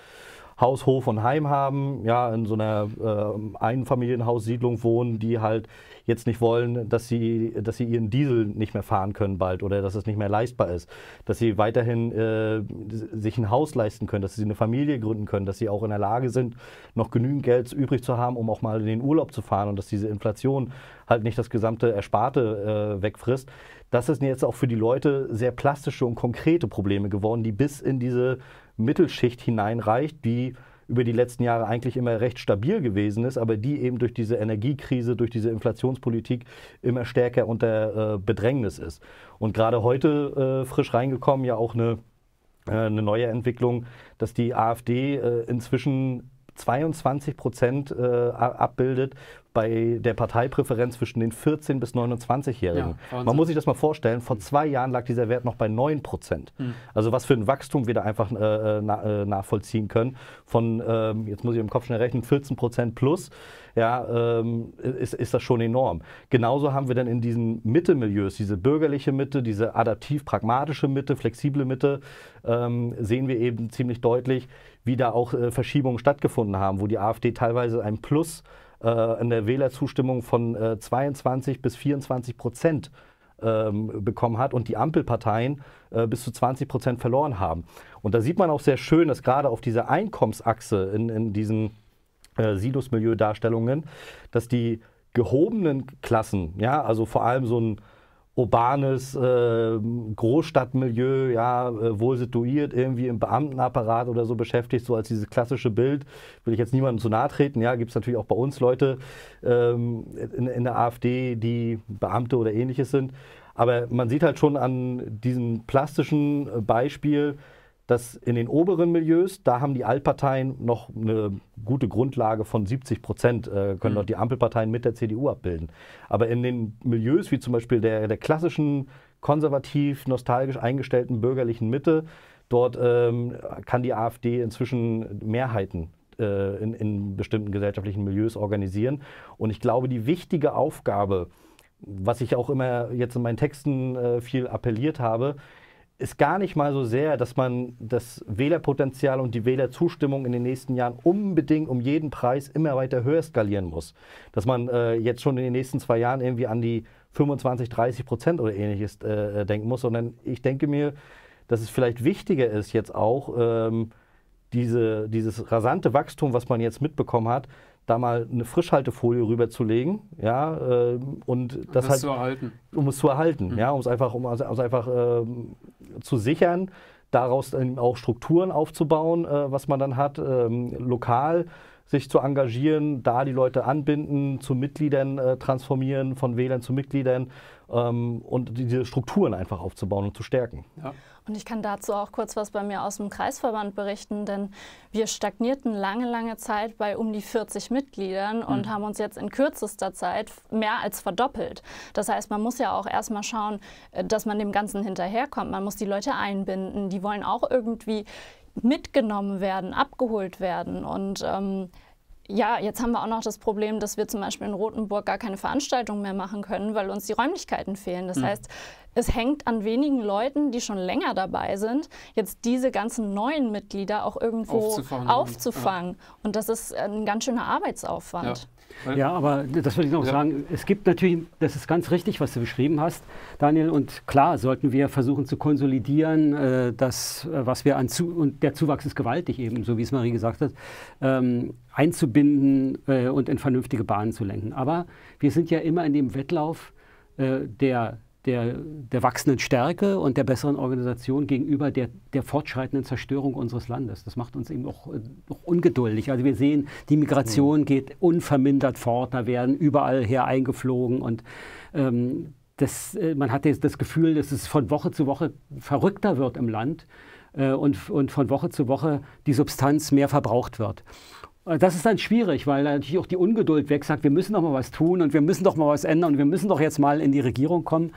Haus, Hof und Heim haben, ja, in so einer äh, Einfamilienhaussiedlung wohnen, die halt jetzt nicht wollen, dass sie, dass sie ihren Diesel nicht mehr fahren können bald oder dass es nicht mehr leistbar ist, dass sie weiterhin äh, sich ein Haus leisten können, dass sie eine Familie gründen können, dass sie auch in der Lage sind, noch genügend Geld übrig zu haben, um auch mal in den Urlaub zu fahren und dass diese Inflation halt nicht das gesamte Ersparte äh, wegfrisst. Das ist jetzt auch für die Leute sehr plastische und konkrete Probleme geworden, die bis in diese Mittelschicht hineinreicht, die über die letzten Jahre eigentlich immer recht stabil gewesen ist, aber die eben durch diese Energiekrise, durch diese Inflationspolitik immer stärker unter äh, Bedrängnis ist. Und gerade heute äh, frisch reingekommen ja auch eine, äh, eine neue Entwicklung, dass die AfD äh, inzwischen zweiundzwanzig Prozent äh, abbildet bei der Parteipräferenz zwischen den vierzehn- bis neunundzwanzigjährigen. Ja, man muss sich das mal vorstellen, vor zwei Jahren lag dieser Wert noch bei neun Prozent. Mhm. Also was für ein Wachstum wir da einfach äh, na, äh, nachvollziehen können. Von, ähm, jetzt muss ich im Kopf schnell rechnen, vierzehn Prozent plus, ja, ähm, ist, ist das schon enorm. Genauso haben wir dann in diesen Mitte-Milieus, diese bürgerliche Mitte, diese adaptiv-pragmatische Mitte, flexible Mitte, ähm, sehen wir eben ziemlich deutlich, wie da auch äh, Verschiebungen stattgefunden haben, wo die AfD teilweise ein Plus äh, in der Wählerzustimmung von äh, zweiundzwanzig bis vierundzwanzig Prozent ähm, bekommen hat und die Ampelparteien äh, bis zu zwanzig Prozent verloren haben. Und da sieht man auch sehr schön, dass gerade auf dieser Einkommensachse in, in diesen äh, Silos-Milieu-Darstellungen, dass die gehobenen Klassen, ja, also vor allem so ein urbanes äh, Großstadtmilieu, ja, äh, wohl situiert, irgendwie im Beamtenapparat oder so beschäftigt, so als dieses klassische Bild, will ich jetzt niemandem zu nahe treten, ja, gibt es natürlich auch bei uns Leute ähm, in, in der AfD, die Beamte oder Ähnliches sind, aber man sieht halt schon an diesem plastischen Beispiel, dass in den oberen Milieus, da haben die Altparteien noch eine gute Grundlage von siebzig Prozent, äh, können mhm. dort die Ampelparteien mit der C D U abbilden. Aber in den Milieus, wie zum Beispiel der, der klassischen, konservativ, nostalgisch eingestellten bürgerlichen Mitte, dort ähm, kann die AfD inzwischen Mehrheiten äh, in, in bestimmten gesellschaftlichen Milieus organisieren. Und ich glaube, die wichtige Aufgabe, was ich auch immer jetzt in meinen Texten äh, viel appelliert habe, ist gar nicht mal so sehr, dass man das Wählerpotenzial und die Wählerzustimmung in den nächsten Jahren unbedingt um jeden Preis immer weiter höher skalieren muss. Dass man äh, jetzt schon in den nächsten zwei Jahren irgendwie an die fünfundzwanzig, dreißig Prozent oder ähnliches äh, denken muss, sondern ich denke mir, dass es vielleicht wichtiger ist jetzt auch, ähm, diese, dieses rasante Wachstum, was man jetzt mitbekommen hat, da mal eine Frischhaltefolie rüberzulegen, ja, äh, und das um halt, es zu erhalten, um es zu erhalten, mhm. ja, um es einfach, um es einfach ähm, zu sichern, daraus dann auch Strukturen aufzubauen, äh, was man dann hat, ähm, lokal sich zu engagieren, da die Leute anbinden, zu Mitgliedern äh, transformieren, von Wählern zu Mitgliedern, ähm, und diese Strukturen einfach aufzubauen und zu stärken. Ja. Und ich kann dazu auch kurz was bei mir aus dem Kreisverband berichten, denn wir stagnierten lange, lange Zeit bei um die vierzig Mitgliedern und mhm. haben uns jetzt in kürzester Zeit mehr als verdoppelt. Das heißt, man muss ja auch erstmal schauen, dass man dem Ganzen hinterherkommt. Man muss die Leute einbinden, die wollen auch irgendwie mitgenommen werden, abgeholt werden und ähm, ja, jetzt haben wir auch noch das Problem, dass wir zum Beispiel in Rotenburg gar keine Veranstaltungen mehr machen können, weil uns die Räumlichkeiten fehlen. Das mhm. heißt, es hängt an wenigen Leuten, die schon länger dabei sind, jetzt diese ganzen neuen Mitglieder auch irgendwo aufzufangen. aufzufangen. Ja. Und das ist ein ganz schöner Arbeitsaufwand. Ja, ja, aber das würde ich noch ja. sagen. Es gibt natürlich, das ist ganz richtig, was du beschrieben hast, Daniel. Und klar sollten wir versuchen zu konsolidieren, äh, das, was wir an zu und der Zuwachs ist gewaltig eben, so wie es Marie gesagt hat, ähm, einzubinden äh, und in vernünftige Bahnen zu lenken. Aber wir sind ja immer in dem Wettlauf äh, der Der, der wachsenden Stärke und der besseren Organisation gegenüber der, der fortschreitenden Zerstörung unseres Landes. Das macht uns eben auch, auch ungeduldig. Also wir sehen, die Migration geht unvermindert fort, da werden überall her eingeflogen und ähm, das, man hat jetzt das Gefühl, dass es von Woche zu Woche verrückter wird im Land äh, und, und von Woche zu Woche die Substanz mehr verbraucht wird. Das ist dann schwierig, weil natürlich auch die Ungeduld weg sagt, wir müssen doch mal was tun und wir müssen doch mal was ändern und wir müssen doch jetzt mal in die Regierung kommen.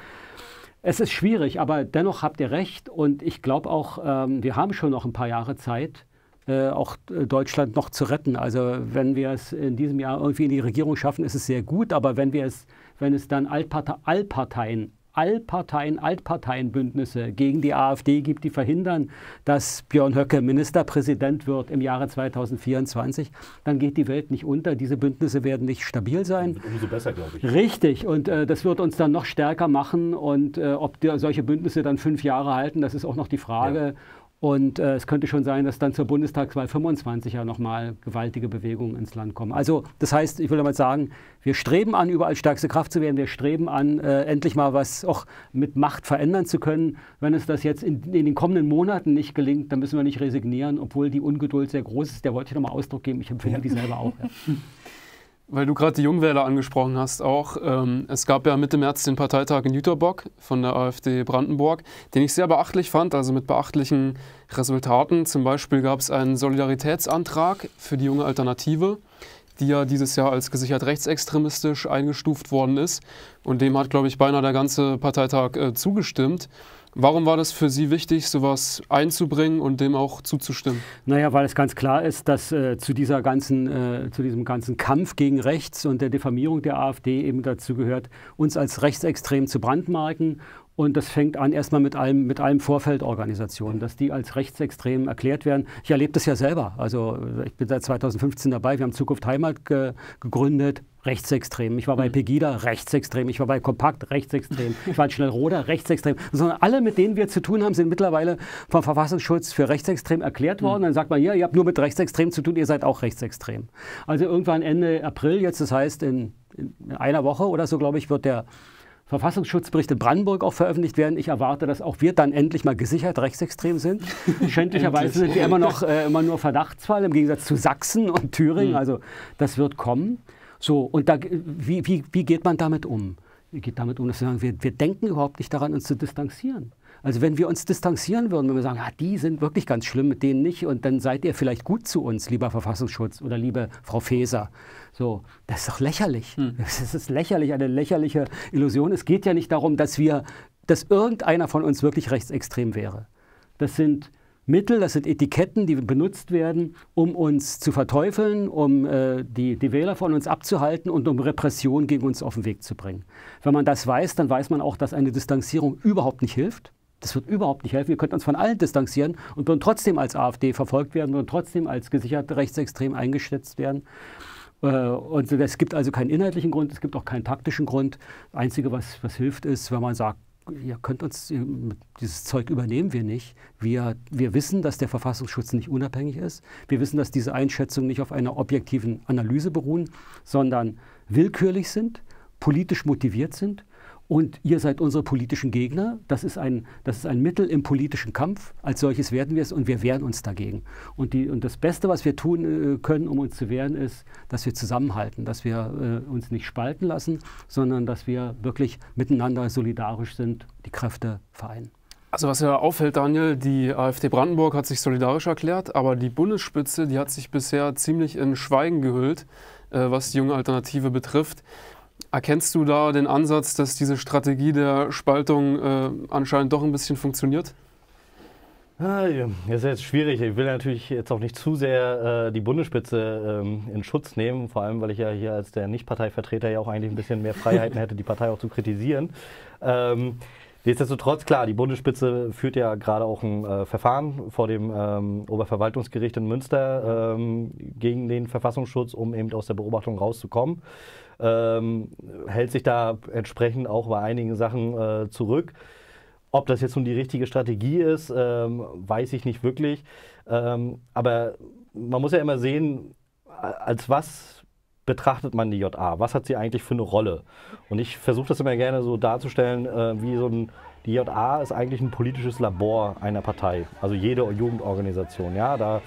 Es ist schwierig, aber dennoch habt ihr recht und ich glaube auch, wir haben schon noch ein paar Jahre Zeit, auch Deutschland noch zu retten. Also wenn wir es in diesem Jahr irgendwie in die Regierung schaffen, ist es sehr gut, aber wenn wir es, wenn es dann Altparteien, Altparteien, Altparteien, Altparteienbündnisse gegen die AfD gibt, die verhindern, dass Björn Höcke Ministerpräsident wird im Jahre zweitausendvierundzwanzig, dann geht die Welt nicht unter. Diese Bündnisse werden nicht stabil sein. Umso besser, glaube ich. Richtig. Und äh, das wird uns dann noch stärker machen. Und äh, ob die, solche Bündnisse dann fünf Jahre halten, das ist auch noch die Frage. Ja. Und äh, es könnte schon sein, dass dann zur Bundestagswahl fünfundzwanzig ja nochmal gewaltige Bewegungen ins Land kommen. Also das heißt, ich will damit sagen, wir streben an, überall stärkste Kraft zu werden. Wir streben an, äh, endlich mal was auch mit Macht verändern zu können. Wenn es das jetzt in, in den kommenden Monaten nicht gelingt, dann müssen wir nicht resignieren, obwohl die Ungeduld sehr groß ist. Der wollte ich nochmal Ausdruck geben. Ich empfinde ja. die selber auch. Ja. Weil du gerade die Jungwähler angesprochen hast auch. Ähm, es gab ja Mitte März den Parteitag in Jüterbock von der AfD Brandenburg, den ich sehr beachtlich fand, also mit beachtlichen Resultaten. Zum Beispiel gab es einen Solidaritätsantrag für die Junge Alternative, die ja dieses Jahr als gesichert rechtsextremistisch eingestuft worden ist. Und dem hat, glaube ich, beinahe der ganze Parteitag äh, zugestimmt. Warum war das für Sie wichtig, sowas einzubringen und dem auch zuzustimmen? Naja, weil es ganz klar ist, dass äh, zu, dieser ganzen, äh, zu diesem ganzen Kampf gegen rechts und der Diffamierung der AfD eben dazu gehört, uns als rechtsextrem zu brandmarken. Und das fängt an erstmal mit allem, mit allem Vorfeldorganisationen, dass die als rechtsextrem erklärt werden. Ich erlebe das ja selber. Also ich bin seit zweitausendfünfzehn dabei. Wir haben Zukunft Heimat ge gegründet. Rechtsextrem. Ich war bei Pegida, rechtsextrem. Ich war bei Compact, rechtsextrem. Ich war in Schnellroda, rechtsextrem. Sondern alle, mit denen wir zu tun haben, sind mittlerweile vom Verfassungsschutz für rechtsextrem erklärt worden. Dann sagt man, ja, ihr habt nur mit rechtsextrem zu tun, ihr seid auch rechtsextrem. Also irgendwann Ende April jetzt, das heißt in, in einer Woche oder so, glaube ich, wird der Verfassungsschutzbericht in Brandenburg auch veröffentlicht werden. Ich erwarte, dass auch wir dann endlich mal gesichert rechtsextrem sind. Schändlicherweise sind wir immer noch äh, immer nur Verdachtsfall im Gegensatz zu Sachsen und Thüringen. Also das wird kommen. So, und da, wie, wie, wie geht man damit um? Wie geht damit um, dass wir sagen, wir, wir denken überhaupt nicht daran, uns zu distanzieren. Also wenn wir uns distanzieren würden, wenn wir sagen, ja, die sind wirklich ganz schlimm, mit denen nicht, und dann seid ihr vielleicht gut zu uns, lieber Verfassungsschutz oder liebe Frau Faeser. So, das ist doch lächerlich. Hm. Das ist lächerlich, eine lächerliche Illusion. Es geht ja nicht darum, dass wir, dass irgendeiner von uns wirklich rechtsextrem wäre. Das sind Mittel, das sind Etiketten, die benutzt werden, um uns zu verteufeln, um äh, die, die Wähler von uns abzuhalten und um Repression gegen uns auf den Weg zu bringen. Wenn man das weiß, dann weiß man auch, dass eine Distanzierung überhaupt nicht hilft. Das wird überhaupt nicht helfen. Wir könnten uns von allen distanzieren und würden trotzdem als AfD verfolgt werden und trotzdem als gesichert rechtsextrem eingeschätzt werden. Und es gibt also keinen inhaltlichen Grund, es gibt auch keinen taktischen Grund. Das Einzige, was, was hilft, ist, wenn man sagt, ihr könnt uns, dieses Zeug übernehmen wir nicht. Wir, wir wissen, dass der Verfassungsschutz nicht unabhängig ist. Wir wissen, dass diese Einschätzungen nicht auf einer objektiven Analyse beruhen, sondern willkürlich sind, politisch motiviert sind. Und ihr seid unsere politischen Gegner. Das ist ein, das ist ein Mittel im politischen Kampf. Als solches werden wir es und wir wehren uns dagegen. Und, die, und das Beste, was wir tun äh, können, um uns zu wehren, ist, dass wir zusammenhalten, dass wir äh, uns nicht spalten lassen, sondern dass wir wirklich miteinander solidarisch sind, die Kräfte vereinen. Also was ja auffällt, Daniel, die AfD Brandenburg hat sich solidarisch erklärt, aber die Bundesspitze, die hat sich bisher ziemlich in Schweigen gehüllt, äh, was die Junge Alternative betrifft. Erkennst du da den Ansatz, dass diese Strategie der Spaltung äh, anscheinend doch ein bisschen funktioniert? Ja, das ist jetzt schwierig. Ich will natürlich jetzt auch nicht zu sehr äh, die Bundesspitze ähm, in Schutz nehmen, vor allem, weil ich ja hier als der Nicht-Parteivertreter ja auch eigentlich ein bisschen mehr Freiheiten hätte, die Partei auch zu kritisieren. Ähm, Nichtsdestotrotz, klar, die Bundesspitze führt ja gerade auch ein äh, Verfahren vor dem ähm, Oberverwaltungsgericht in Münster ähm, gegen den Verfassungsschutz, um eben aus der Beobachtung rauszukommen. Ähm, hält sich da entsprechend auch bei einigen Sachen äh, zurück. Ob das jetzt nun die richtige Strategie ist, ähm, weiß ich nicht wirklich. Ähm, aber man muss ja immer sehen, als was betrachtet man die J A? Was hat sie eigentlich für eine Rolle? Und ich versuche das immer gerne so darzustellen, äh, wie so ein, die J A ist eigentlich ein politisches Labor einer Partei, also jede Jugendorganisation. Ja, da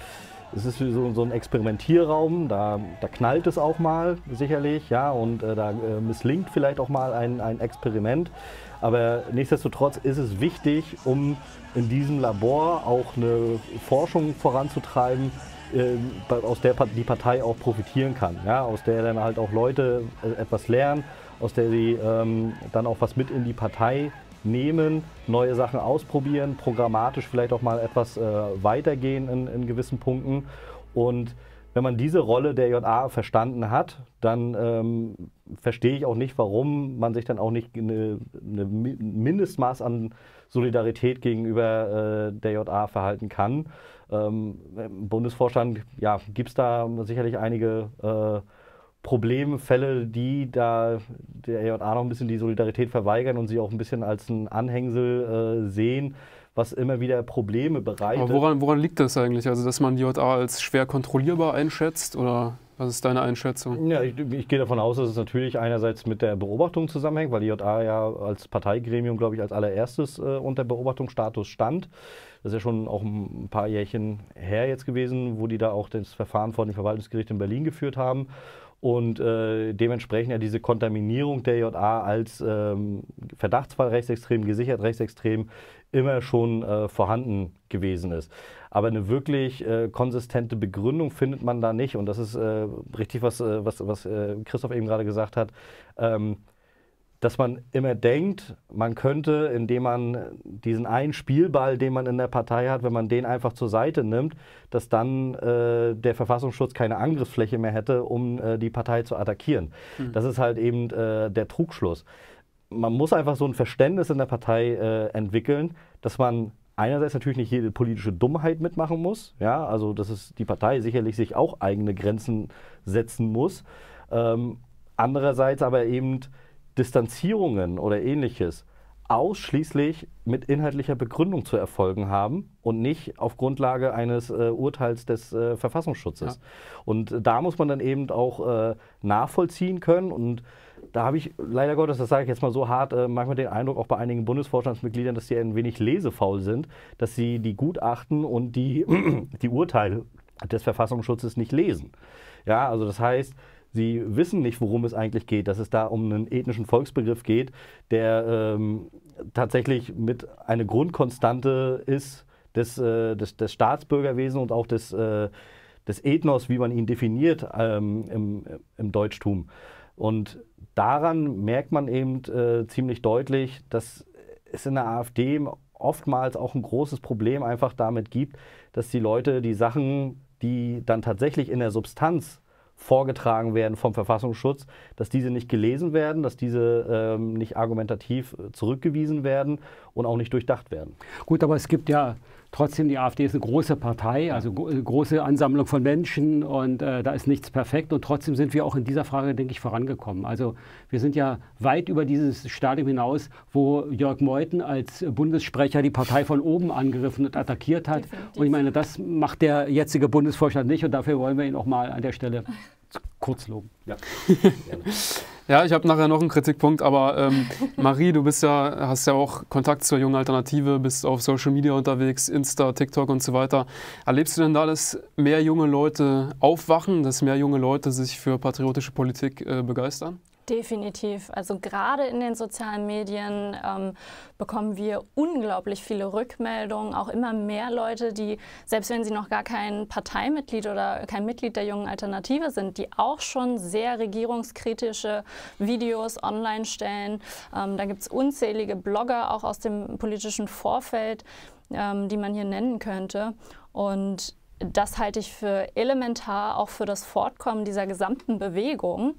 ist es so, so ein Experimentierraum, da, da knallt es auch mal sicherlich, ja, und äh, da äh, misslingt vielleicht auch mal ein, ein Experiment. Aber nichtsdestotrotz ist es wichtig, um in diesem Labor auch eine Forschung voranzutreiben, aus der die Partei auch profitieren kann, ja, aus der dann halt auch Leute etwas lernen, aus der sie ähm, dann auch was mit in die Partei nehmen, neue Sachen ausprobieren, programmatisch vielleicht auch mal etwas äh, weitergehen in, in gewissen Punkten. Und wenn man diese Rolle der J A verstanden hat, dann ähm, verstehe ich auch nicht, warum man sich dann auch nicht eine, eine Mindestmaß an Solidarität gegenüber äh, der J A verhalten kann. Ähm, im Bundesvorstand, ja, gibt es da sicherlich einige äh, Problemfälle, die da der J A noch ein bisschen die Solidarität verweigern und sie auch ein bisschen als ein Anhängsel äh, sehen, was immer wieder Probleme bereitet. Aber woran, woran liegt das eigentlich? Also, dass man die J A als schwer kontrollierbar einschätzt oder was ist deine Einschätzung? Ja, ich, ich gehe davon aus, dass es natürlich einerseits mit der Beobachtung zusammenhängt, weil die J A ja als Parteigremium, glaube ich, als allererstes äh, unter Beobachtungsstatus stand. Das ist ja schon auch ein paar Jährchen her jetzt gewesen, wo die da auch das Verfahren vor dem Verwaltungsgericht in Berlin geführt haben. Und äh, dementsprechend ja diese Kontaminierung der J A als ähm, Verdachtsfall rechtsextrem, gesichert rechtsextrem, immer schon äh, vorhanden gewesen ist. Aber eine wirklich äh, konsistente Begründung findet man da nicht. Und das ist äh, richtig, was, äh, was, was äh, Christoph eben gerade gesagt hat, ähm, dass man immer denkt, man könnte, indem man diesen einen Spielball, den man in der Partei hat, wenn man den einfach zur Seite nimmt, dass dann äh, der Verfassungsschutz keine Angriffsfläche mehr hätte, um äh, die Partei zu attackieren. Mhm. Das ist halt eben äh, der Trugschluss. Man muss einfach so ein Verständnis in der Partei äh, entwickeln, dass man einerseits natürlich nicht jede politische Dummheit mitmachen muss, ja, also dass es die Partei sicherlich sich auch eigene Grenzen setzen muss. Ähm, andererseits aber eben Distanzierungen oder Ähnliches ausschließlich mit inhaltlicher Begründung zu erfolgen haben und nicht auf Grundlage eines äh, Urteils des äh, Verfassungsschutzes. Ja. Und da muss man dann eben auch äh, nachvollziehen können und da habe ich leider Gottes, das sage ich jetzt mal so hart, äh, manchmal den Eindruck, auch bei einigen Bundesvorstandsmitgliedern, dass sie ein wenig lesefaul sind, dass sie die Gutachten und die, die Urteile des Verfassungsschutzes nicht lesen. Ja, also das heißt, sie wissen nicht, worum es eigentlich geht, dass es da um einen ethnischen Volksbegriff geht, der ähm, tatsächlich mit eine Grundkonstante ist des, äh, des, des Staatsbürgerwesens und auch des, äh, des Ethnos, wie man ihn definiert ähm, im, im Deutschtum. Und daran merkt man eben äh, ziemlich deutlich, dass es in der AfD oftmals auch ein großes Problem einfach damit gibt, dass die Leute die Sachen, die dann tatsächlich in der Substanz vorgetragen werden vom Verfassungsschutz, dass diese nicht gelesen werden, dass diese ähm, nicht argumentativ zurückgewiesen werden und auch nicht durchdacht werden. Gut, aber es gibt ja trotzdem, die AfD ist eine große Partei, also eine große Ansammlung von Menschen, und äh, da ist nichts perfekt, und trotzdem sind wir auch in dieser Frage, denke ich, vorangekommen. Also wir sind ja weit über dieses Stadium hinaus, wo Jörg Meuthen als Bundessprecher die Partei von oben angegriffen und attackiert hat. Definitiv. Und ich meine, das macht der jetzige Bundesvorstand nicht, und dafür wollen wir ihn auch mal an der Stelle kurz loben. Ja, ja, ich habe nachher noch einen Kritikpunkt, aber ähm, Marie, du bist ja, hast ja auch Kontakt zur Jungen Alternative, bist auf Social Media unterwegs, Insta, TikTok und so weiter. Erlebst du denn da, dass mehr junge Leute aufwachen, dass mehr junge Leute sich für patriotische Politik äh, begeistern? Definitiv. Also gerade in den sozialen Medien ähm, bekommen wir unglaublich viele Rückmeldungen, auch immer mehr Leute, die, selbst wenn sie noch gar kein Parteimitglied oder kein Mitglied der Jungen Alternative sind, die auch schon sehr regierungskritische Videos online stellen. Ähm, da gibt es unzählige Blogger, auch aus dem politischen Vorfeld, ähm, die man hier nennen könnte. Und das halte ich für elementar, auch für das Fortkommen dieser gesamten Bewegung.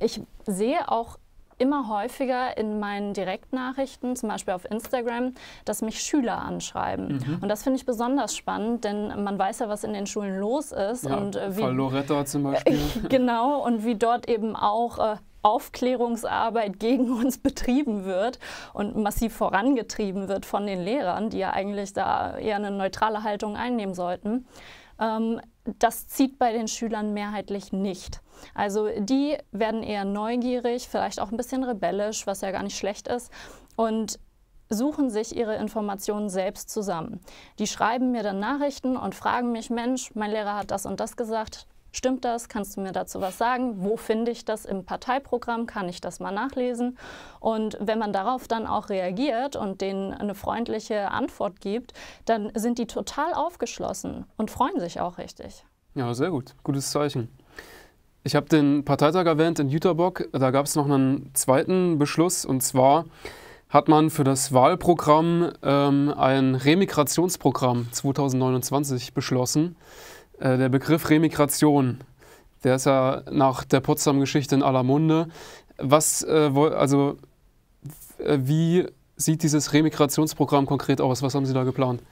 Ich sehe auch immer häufiger in meinen Direktnachrichten, zum Beispiel auf Instagram, dass mich Schüler anschreiben. Mhm. Und das finde ich besonders spannend, denn man weiß ja, was in den Schulen los ist. Ja, und wie, Fall Loretta zum Beispiel. Genau, und wie dort eben auch Aufklärungsarbeit gegen uns betrieben wird und massiv vorangetrieben wird von den Lehrern, die ja eigentlich da eher eine neutrale Haltung einnehmen sollten. Das zieht bei den Schülern mehrheitlich nicht. Also die werden eher neugierig, vielleicht auch ein bisschen rebellisch, was ja gar nicht schlecht ist, und suchen sich ihre Informationen selbst zusammen. Die schreiben mir dann Nachrichten und fragen mich: Mensch, mein Lehrer hat das und das gesagt. Stimmt das? Kannst du mir dazu was sagen? Wo finde ich das im Parteiprogramm? Kann ich das mal nachlesen? Und wenn man darauf dann auch reagiert und denen eine freundliche Antwort gibt, dann sind die total aufgeschlossen und freuen sich auch richtig. Ja, sehr gut. Gutes Zeichen. Ich habe den Parteitag erwähnt in Jüterbock. Da gab es noch einen zweiten Beschluss, und zwar hat man für das Wahlprogramm ähm, ein Remigrationsprogramm zweitausendneunundzwanzig beschlossen. Der Begriff Remigration, der ist ja nach der Potsdam-Geschichte in aller Munde. Was, also, wie sieht dieses Remigrationsprogramm konkret aus? Was haben Sie da geplant?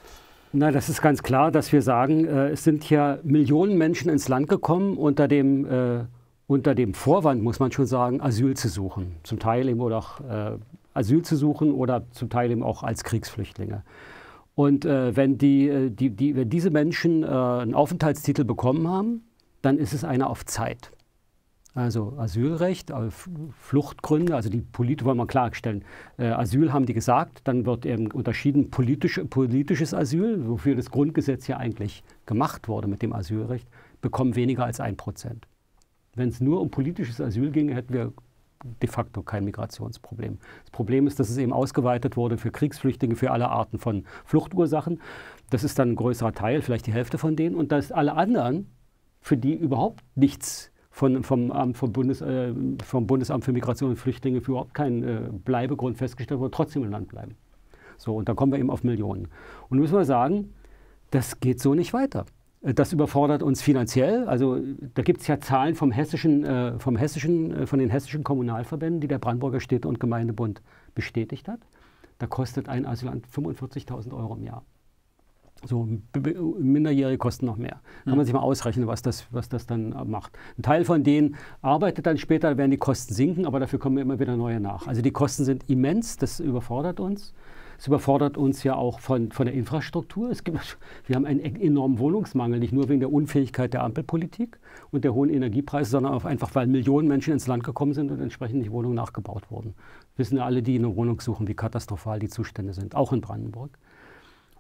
Na, das ist ganz klar, dass wir sagen, es sind ja Millionen Menschen ins Land gekommen unter dem, äh, unter dem Vorwand, muss man schon sagen, Asyl zu suchen. Zum Teil eben auch äh, Asyl zu suchen oder zum Teil eben auch als Kriegsflüchtlinge. Und äh, wenn, die, die, die, wenn diese Menschen äh, einen Aufenthaltstitel bekommen haben, dann ist es einer auf Zeit. Also Asylrecht, Fluchtgründe, also die Polit- wollen wir klarstellen. Äh, Asyl haben die gesagt, dann wird eben unterschieden politisch, politisches Asyl, wofür das Grundgesetz ja eigentlich gemacht wurde mit dem Asylrecht, bekommen weniger als ein Prozent. Wenn es nur um politisches Asyl ginge, hätten wir de facto kein Migrationsproblem. Das Problem ist, dass es eben ausgeweitet wurde für Kriegsflüchtlinge, für alle Arten von Fluchtursachen. Das ist dann ein größerer Teil, vielleicht die Hälfte von denen. Und dass alle anderen, für die überhaupt nichts von, vom, vom, Bundes, äh, vom Bundesamt für Migration und Flüchtlinge, für überhaupt keinen äh, Bleibegrund festgestellt wurde, trotzdem im Land bleiben. So, und da kommen wir eben auf Millionen. Und müssen wir sagen, das geht so nicht weiter. Das überfordert uns finanziell. Also da gibt es ja Zahlen vom hessischen, äh, vom hessischen, äh, von den hessischen Kommunalverbänden, die der Brandenburger Städte- und Gemeindebund bestätigt hat. Da kostet ein Asylant fünfundvierzigtausend Euro im Jahr. So, Minderjährige kosten noch mehr. Kann man sich mal ausrechnen, was das, was das dann macht. Ein Teil von denen arbeitet dann später, werden die Kosten sinken, aber dafür kommen wir immer wieder neue nach. Also die Kosten sind immens, das überfordert uns. Es überfordert uns ja auch von, von der Infrastruktur. Es gibt, wir haben einen enormen Wohnungsmangel, nicht nur wegen der Unfähigkeit der Ampelpolitik und der hohen Energiepreise, sondern auch einfach, weil Millionen Menschen ins Land gekommen sind und entsprechend nicht Wohnungen nachgebaut wurden. Wissen ja alle, die eine Wohnung suchen, wie katastrophal die Zustände sind, auch in Brandenburg.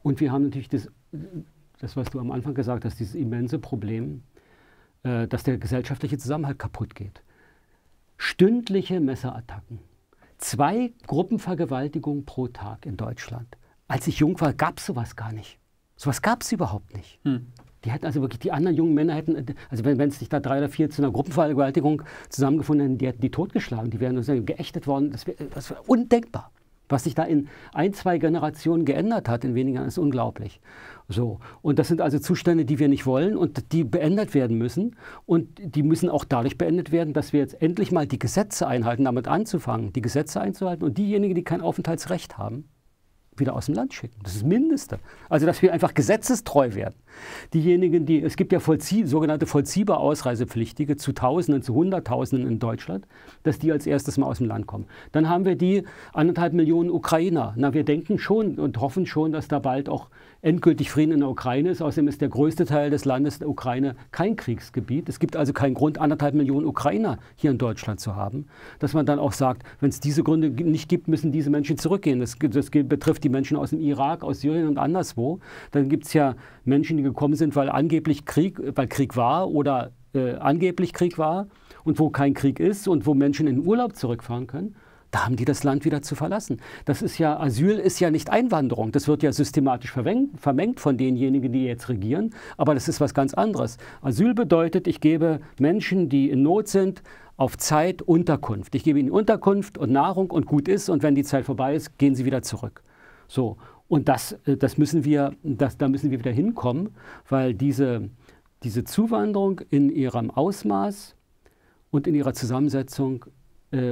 Und wir haben natürlich das, das was du am Anfang gesagt hast, dieses immense Problem, äh, dass der gesellschaftliche Zusammenhalt kaputt geht. Stündliche Messerattacken. Zwei Gruppenvergewaltigungen pro Tag in Deutschland. Als ich jung war, gab es sowas gar nicht. Sowas gab es überhaupt nicht. Hm. Die hätten also wirklich, die anderen jungen Männer hätten, also wenn es sich da drei oder vier zu einer Gruppenvergewaltigung zusammengefunden hätten, die hätten die totgeschlagen, die wären geächtet worden. Das wäre wär undenkbar. Was sich da in ein, zwei Generationen geändert hat in wenigen Jahren, ist unglaublich. So. Und das sind also Zustände, die wir nicht wollen und die beendet werden müssen. Und die müssen auch dadurch beendet werden, dass wir jetzt endlich mal die Gesetze einhalten, damit anzufangen, die Gesetze einzuhalten und diejenigen, die kein Aufenthaltsrecht haben, wieder aus dem Land schicken. Das ist das Mindeste. Also, dass wir einfach gesetzestreu werden. Diejenigen, die, es gibt ja vollzie- sogenannte vollziehbar Ausreisepflichtige zu Tausenden, zu Hunderttausenden in Deutschland, dass die als erstes mal aus dem Land kommen. Dann haben wir die anderthalb Millionen Ukrainer. Na, wir denken schon und hoffen schon, dass da bald auch endgültig Frieden in der Ukraine ist. Außerdem ist der größte Teil des Landes der Ukraine kein Kriegsgebiet. Es gibt also keinen Grund, anderthalb Millionen Ukrainer hier in Deutschland zu haben. Dass man dann auch sagt, wenn es diese Gründe nicht gibt, müssen diese Menschen zurückgehen. Das, das betrifft die Menschen aus dem Irak, aus Syrien und anderswo. Dann gibt es ja Menschen, die gekommen sind, weil angeblich Krieg, weil Krieg war oder äh, angeblich Krieg war und wo kein Krieg ist und wo Menschen in den Urlaub zurückfahren können. Da haben die das Land wieder zu verlassen. Das ist ja, Asyl ist ja nicht Einwanderung. Das wird ja systematisch vermengt von denjenigen, die jetzt regieren. Aber das ist was ganz anderes. Asyl bedeutet, ich gebe Menschen, die in Not sind, auf Zeit Unterkunft. Ich gebe ihnen Unterkunft und Nahrung und gut ist. Und wenn die Zeit vorbei ist, gehen sie wieder zurück. So. Und das, das müssen wir, das, da müssen wir wieder hinkommen, weil diese, diese Zuwanderung in ihrem Ausmaß und in ihrer Zusammensetzung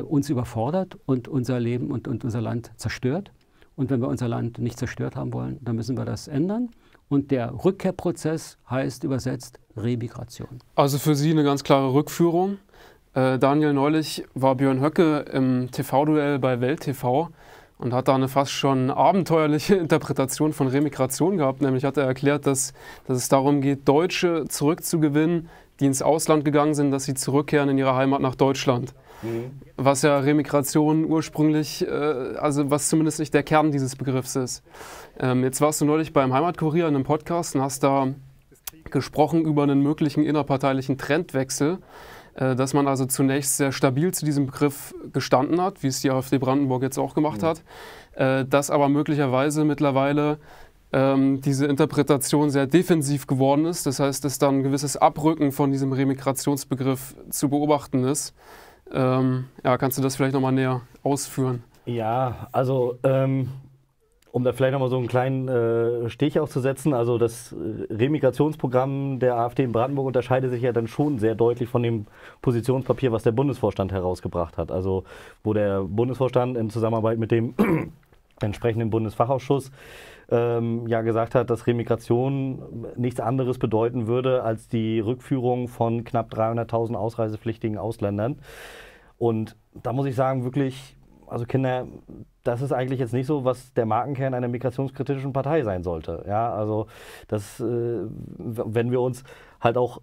uns überfordert und unser Leben und, und unser Land zerstört. Und wenn wir unser Land nicht zerstört haben wollen, dann müssen wir das ändern. Und der Rückkehrprozess heißt übersetzt Remigration. Also für Sie eine ganz klare Rückführung. Äh, Daniel, neulich war Björn Höcke im T V-Duell bei Welt T V und hat da eine fast schon abenteuerliche Interpretation von Remigration gehabt. Nämlich hat er erklärt, dass, dass es darum geht, Deutsche zurückzugewinnen, die ins Ausland gegangen sind, dass sie zurückkehren in ihre Heimat nach Deutschland. Was ja Remigration ursprünglich, äh, also was zumindest nicht der Kern dieses Begriffs ist. Ähm, jetzt warst du neulich beim Heimatkurier in einem Podcast und hast da gesprochen über einen möglichen innerparteilichen Trendwechsel, äh, dass man also zunächst sehr stabil zu diesem Begriff gestanden hat, wie es die AfD Brandenburg jetzt auch gemacht mhm. hat, äh, dass aber möglicherweise mittlerweile ähm, diese Interpretation sehr defensiv geworden ist. Das heißt, dass da ein gewisses Abrücken von diesem Remigrationsbegriff zu beobachten ist. Ähm, ja, kannst du das vielleicht nochmal näher ausführen? Ja, also ähm, um da vielleicht nochmal so einen kleinen äh, Stich auszusetzen, also das Remigrationsprogramm der AfD in Brandenburg unterscheidet sich ja dann schon sehr deutlich von dem Positionspapier, was der Bundesvorstand herausgebracht hat. Also wo der Bundesvorstand in Zusammenarbeit mit dem entsprechenden Bundesfachausschuss ähm, ja gesagt hat, dass Remigration nichts anderes bedeuten würde als die Rückführung von knapp dreihunderttausend ausreisepflichtigen Ausländern. Und da muss ich sagen, wirklich, also Kinder, das ist eigentlich jetzt nicht so, was der Markenkern einer migrationskritischen Partei sein sollte. Ja, also das, äh, wenn wir uns halt auch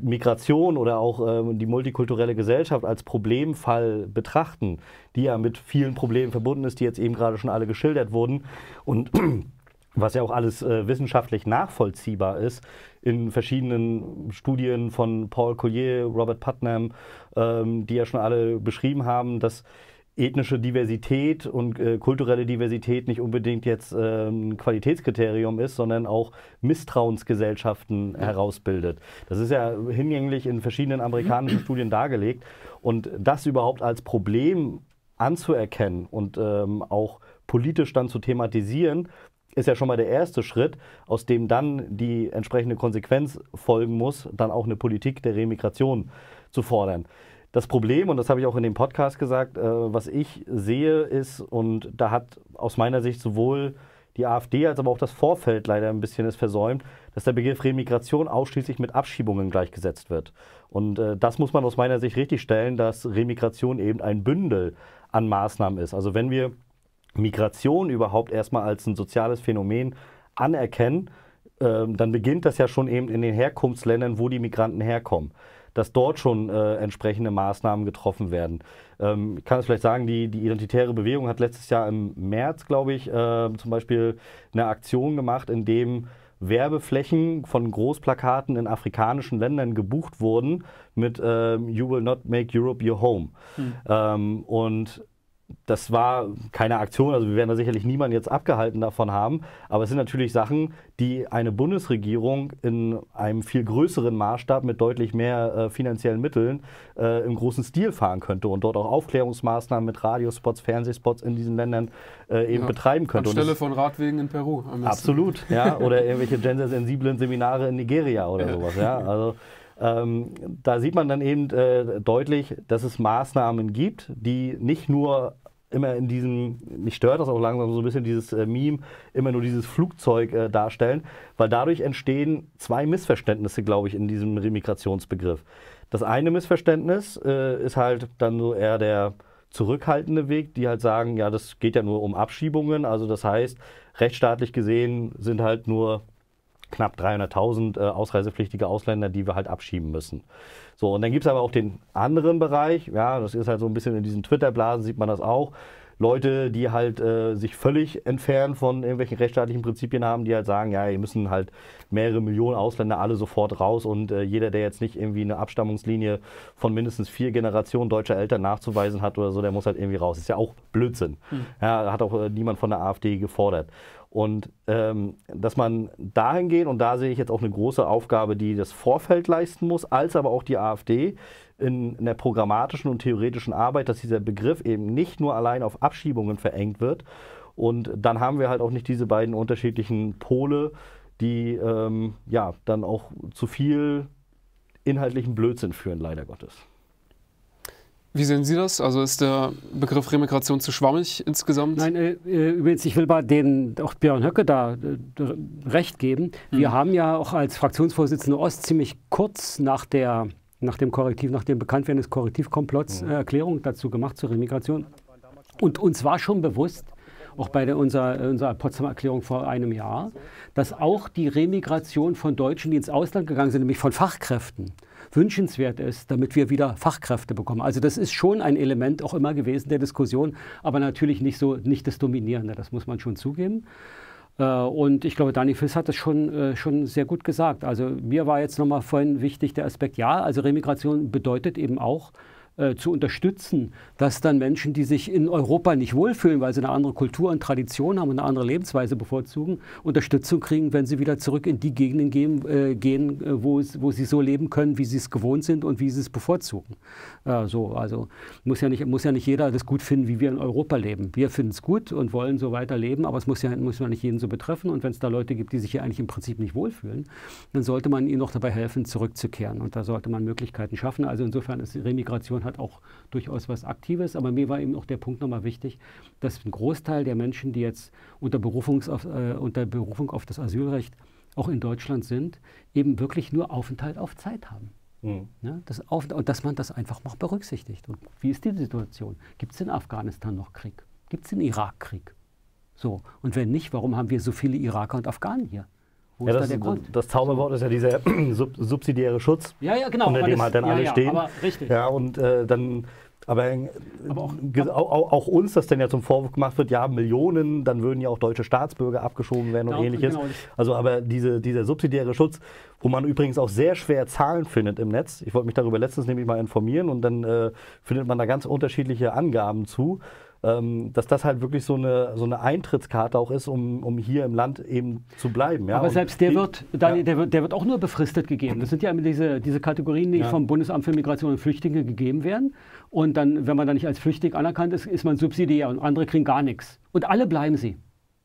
Migration oder auch äh, die multikulturelle Gesellschaft als Problemfall betrachten, die ja mit vielen Problemen verbunden ist, die jetzt eben gerade schon alle geschildert wurden und was ja auch alles äh, wissenschaftlich nachvollziehbar ist, in verschiedenen Studien von Paul Collier, Robert Putnam, ähm, die ja schon alle beschrieben haben, dass ethnische Diversität und äh, kulturelle Diversität nicht unbedingt jetzt äh, ein Qualitätskriterium ist, sondern auch Misstrauensgesellschaften ja. herausbildet. Das ist ja hinlänglich in verschiedenen amerikanischen Studien dargelegt. Und das überhaupt als Problem anzuerkennen und ähm, auch politisch dann zu thematisieren, ist ja schon mal der erste Schritt, aus dem dann die entsprechende Konsequenz folgen muss, dann auch eine Politik der Remigration zu fordern. Das Problem, und das habe ich auch in dem Podcast gesagt, äh, was ich sehe ist, und da hat aus meiner Sicht sowohl die AfD als aber auch das Vorfeld leider ein bisschen es versäumt, dass der Begriff Remigration ausschließlich mit Abschiebungen gleichgesetzt wird. Und äh, das muss man aus meiner Sicht richtigstellen, dass Remigration eben ein Bündel an Maßnahmen ist. Also wenn wir Migration überhaupt erstmal als ein soziales Phänomen anerkennen, äh, dann beginnt das ja schon eben in den Herkunftsländern, wo die Migranten herkommen, dass dort schon äh, entsprechende Maßnahmen getroffen werden. Ähm, ich kann es vielleicht sagen, die, die Identitäre Bewegung hat letztes Jahr im März, glaube ich, äh, zum Beispiel eine Aktion gemacht, in dem Werbeflächen von Großplakaten in afrikanischen Ländern gebucht wurden mit äh, You will not make Europe your home. Mhm. Ähm, und Das war keine Aktion, also wir werden da sicherlich niemanden jetzt abgehalten davon haben, aber es sind natürlich Sachen, die eine Bundesregierung in einem viel größeren Maßstab mit deutlich mehr äh, finanziellen Mitteln äh, im großen Stil fahren könnte und dort auch Aufklärungsmaßnahmen mit Radiospots, Fernsehspots in diesen Ländern äh, eben ja, betreiben könnte. Anstelle von Radwegen in Peru. Absolut, ja, oder irgendwelche gendersensiblen Seminare in Nigeria oder ja. sowas, ja, also... Ähm, da sieht man dann eben äh, deutlich, dass es Maßnahmen gibt, die nicht nur immer in diesem, mich stört das auch langsam so ein bisschen, dieses äh, Meme, immer nur dieses Flugzeug äh, darstellen, weil dadurch entstehen zwei Missverständnisse, glaube ich, in diesem Migrationsbegriff. Das eine Missverständnis äh, ist halt dann so eher der zurückhaltende Weg, die halt sagen, ja, das geht ja nur um Abschiebungen, also das heißt, rechtsstaatlich gesehen sind halt nur... knapp dreihunderttausend äh, ausreisepflichtige Ausländer, die wir halt abschieben müssen. So, und dann gibt es aber auch den anderen Bereich, ja, das ist halt so ein bisschen in diesen Twitter-Blasen, sieht man das auch. Leute, die halt äh, sich völlig entfernt von irgendwelchen rechtsstaatlichen Prinzipien haben, die halt sagen, ja, hier müssen halt mehrere Millionen Ausländer alle sofort raus und äh, jeder, der jetzt nicht irgendwie eine Abstammungslinie von mindestens vier Generationen deutscher Eltern nachzuweisen hat oder so, der muss halt irgendwie raus. Ist ja auch Blödsinn. Hm. Ja, hat auch äh, niemand von der AfD gefordert. Und ähm, dass man dahin geht, und da sehe ich jetzt auch eine große Aufgabe, die das Vorfeld leisten muss, als aber auch die AfD in, in der programmatischen und theoretischen Arbeit, dass dieser Begriff eben nicht nur allein auf Abschiebungen verengt wird. Und dann haben wir halt auch nicht diese beiden unterschiedlichen Pole, die ähm, ja dann auch zu viel inhaltlichen Blödsinn führen, leider Gottes. Wie sehen Sie das? Also ist der Begriff Remigration zu schwammig insgesamt? Nein, äh, übrigens, ich will bei denen auch Björn Höcke da äh, recht geben. Wir mhm. haben ja auch als Fraktionsvorsitzende Ost ziemlich kurz nach der, nach dem Correctiv, nach dem Bekanntwerden des Correctiv-Komplotts mhm. äh, Erklärung dazu gemacht zur Remigration. Und uns war schon bewusst, auch bei der, unserer, unserer Potsdamer Erklärung vor einem Jahr, dass auch die Remigration von Deutschen, die ins Ausland gegangen sind, nämlich von Fachkräften, wünschenswert ist, damit wir wieder Fachkräfte bekommen. Also das ist schon ein Element auch immer gewesen der Diskussion, aber natürlich nicht so, nicht das Dominierende, das muss man schon zugeben. Und ich glaube, Daniel Fiß hat das schon, schon sehr gut gesagt. Also mir war jetzt nochmal vorhin wichtig der Aspekt, ja, also Remigration bedeutet eben auch, zu unterstützen, dass dann Menschen, die sich in Europa nicht wohlfühlen, weil sie eine andere Kultur und Tradition haben und eine andere Lebensweise bevorzugen, Unterstützung kriegen, wenn sie wieder zurück in die Gegenden gehen, äh, gehen wo, wo sie so leben können, wie sie es gewohnt sind und wie sie es bevorzugen. Äh, so, also muss ja, nicht, muss ja nicht jeder das gut finden, wie wir in Europa leben. Wir finden es gut und wollen so weiter leben, aber es muss ja, muss ja nicht jeden so betreffen. Und wenn es da Leute gibt, die sich hier eigentlich im Prinzip nicht wohlfühlen, dann sollte man ihnen noch dabei helfen, zurückzukehren. Und da sollte man Möglichkeiten schaffen. Also insofern ist Remigration hat auch durchaus was Aktives, aber mir war eben auch der Punkt nochmal wichtig, dass ein Großteil der Menschen, die jetzt unter, Berufungs auf, äh, unter Berufung auf das Asylrecht auch in Deutschland sind, eben wirklich nur Aufenthalt auf Zeit haben. Mhm. Ja, das auf, und dass man das einfach mal berücksichtigt. Und wie ist die Situation? Gibt es in Afghanistan noch Krieg? Gibt es in Irak Krieg? So. Und wenn nicht, warum haben wir so viele Iraker und Afghanen hier? Ja, das, da das Zauberwort ist ja dieser sub subsidiäre Schutz, ja, ja, genau, unter dem halt dann ja, alle ja, stehen. Aber richtig. Ja, und äh, dann, aber, aber auch, auch, auch uns, dass dann ja zum Vorwurf gemacht wird, ja, Millionen, dann würden ja auch deutsche Staatsbürger abgeschoben werden genau, und ähnliches. Genau. Also aber diese, dieser subsidiäre Schutz, wo man übrigens auch sehr schwer Zahlen findet im Netz. Ich wollte mich darüber letztens nämlich mal informieren und dann äh, findet man da ganz unterschiedliche Angaben zu. Ähm, dass das halt wirklich so eine, so eine Eintrittskarte auch ist, um, um hier im Land eben zu bleiben. Ja? Aber und selbst der, die, wird, Daniel, ja. der, wird, der wird auch nur befristet gegeben. Das sind ja immer diese, diese Kategorien, die ja. vom Bundesamt für Migration und Flüchtlinge gegeben werden. Und dann, wenn man da nicht als Flüchtling anerkannt ist, ist man subsidiär und andere kriegen gar nichts. Und alle bleiben sie.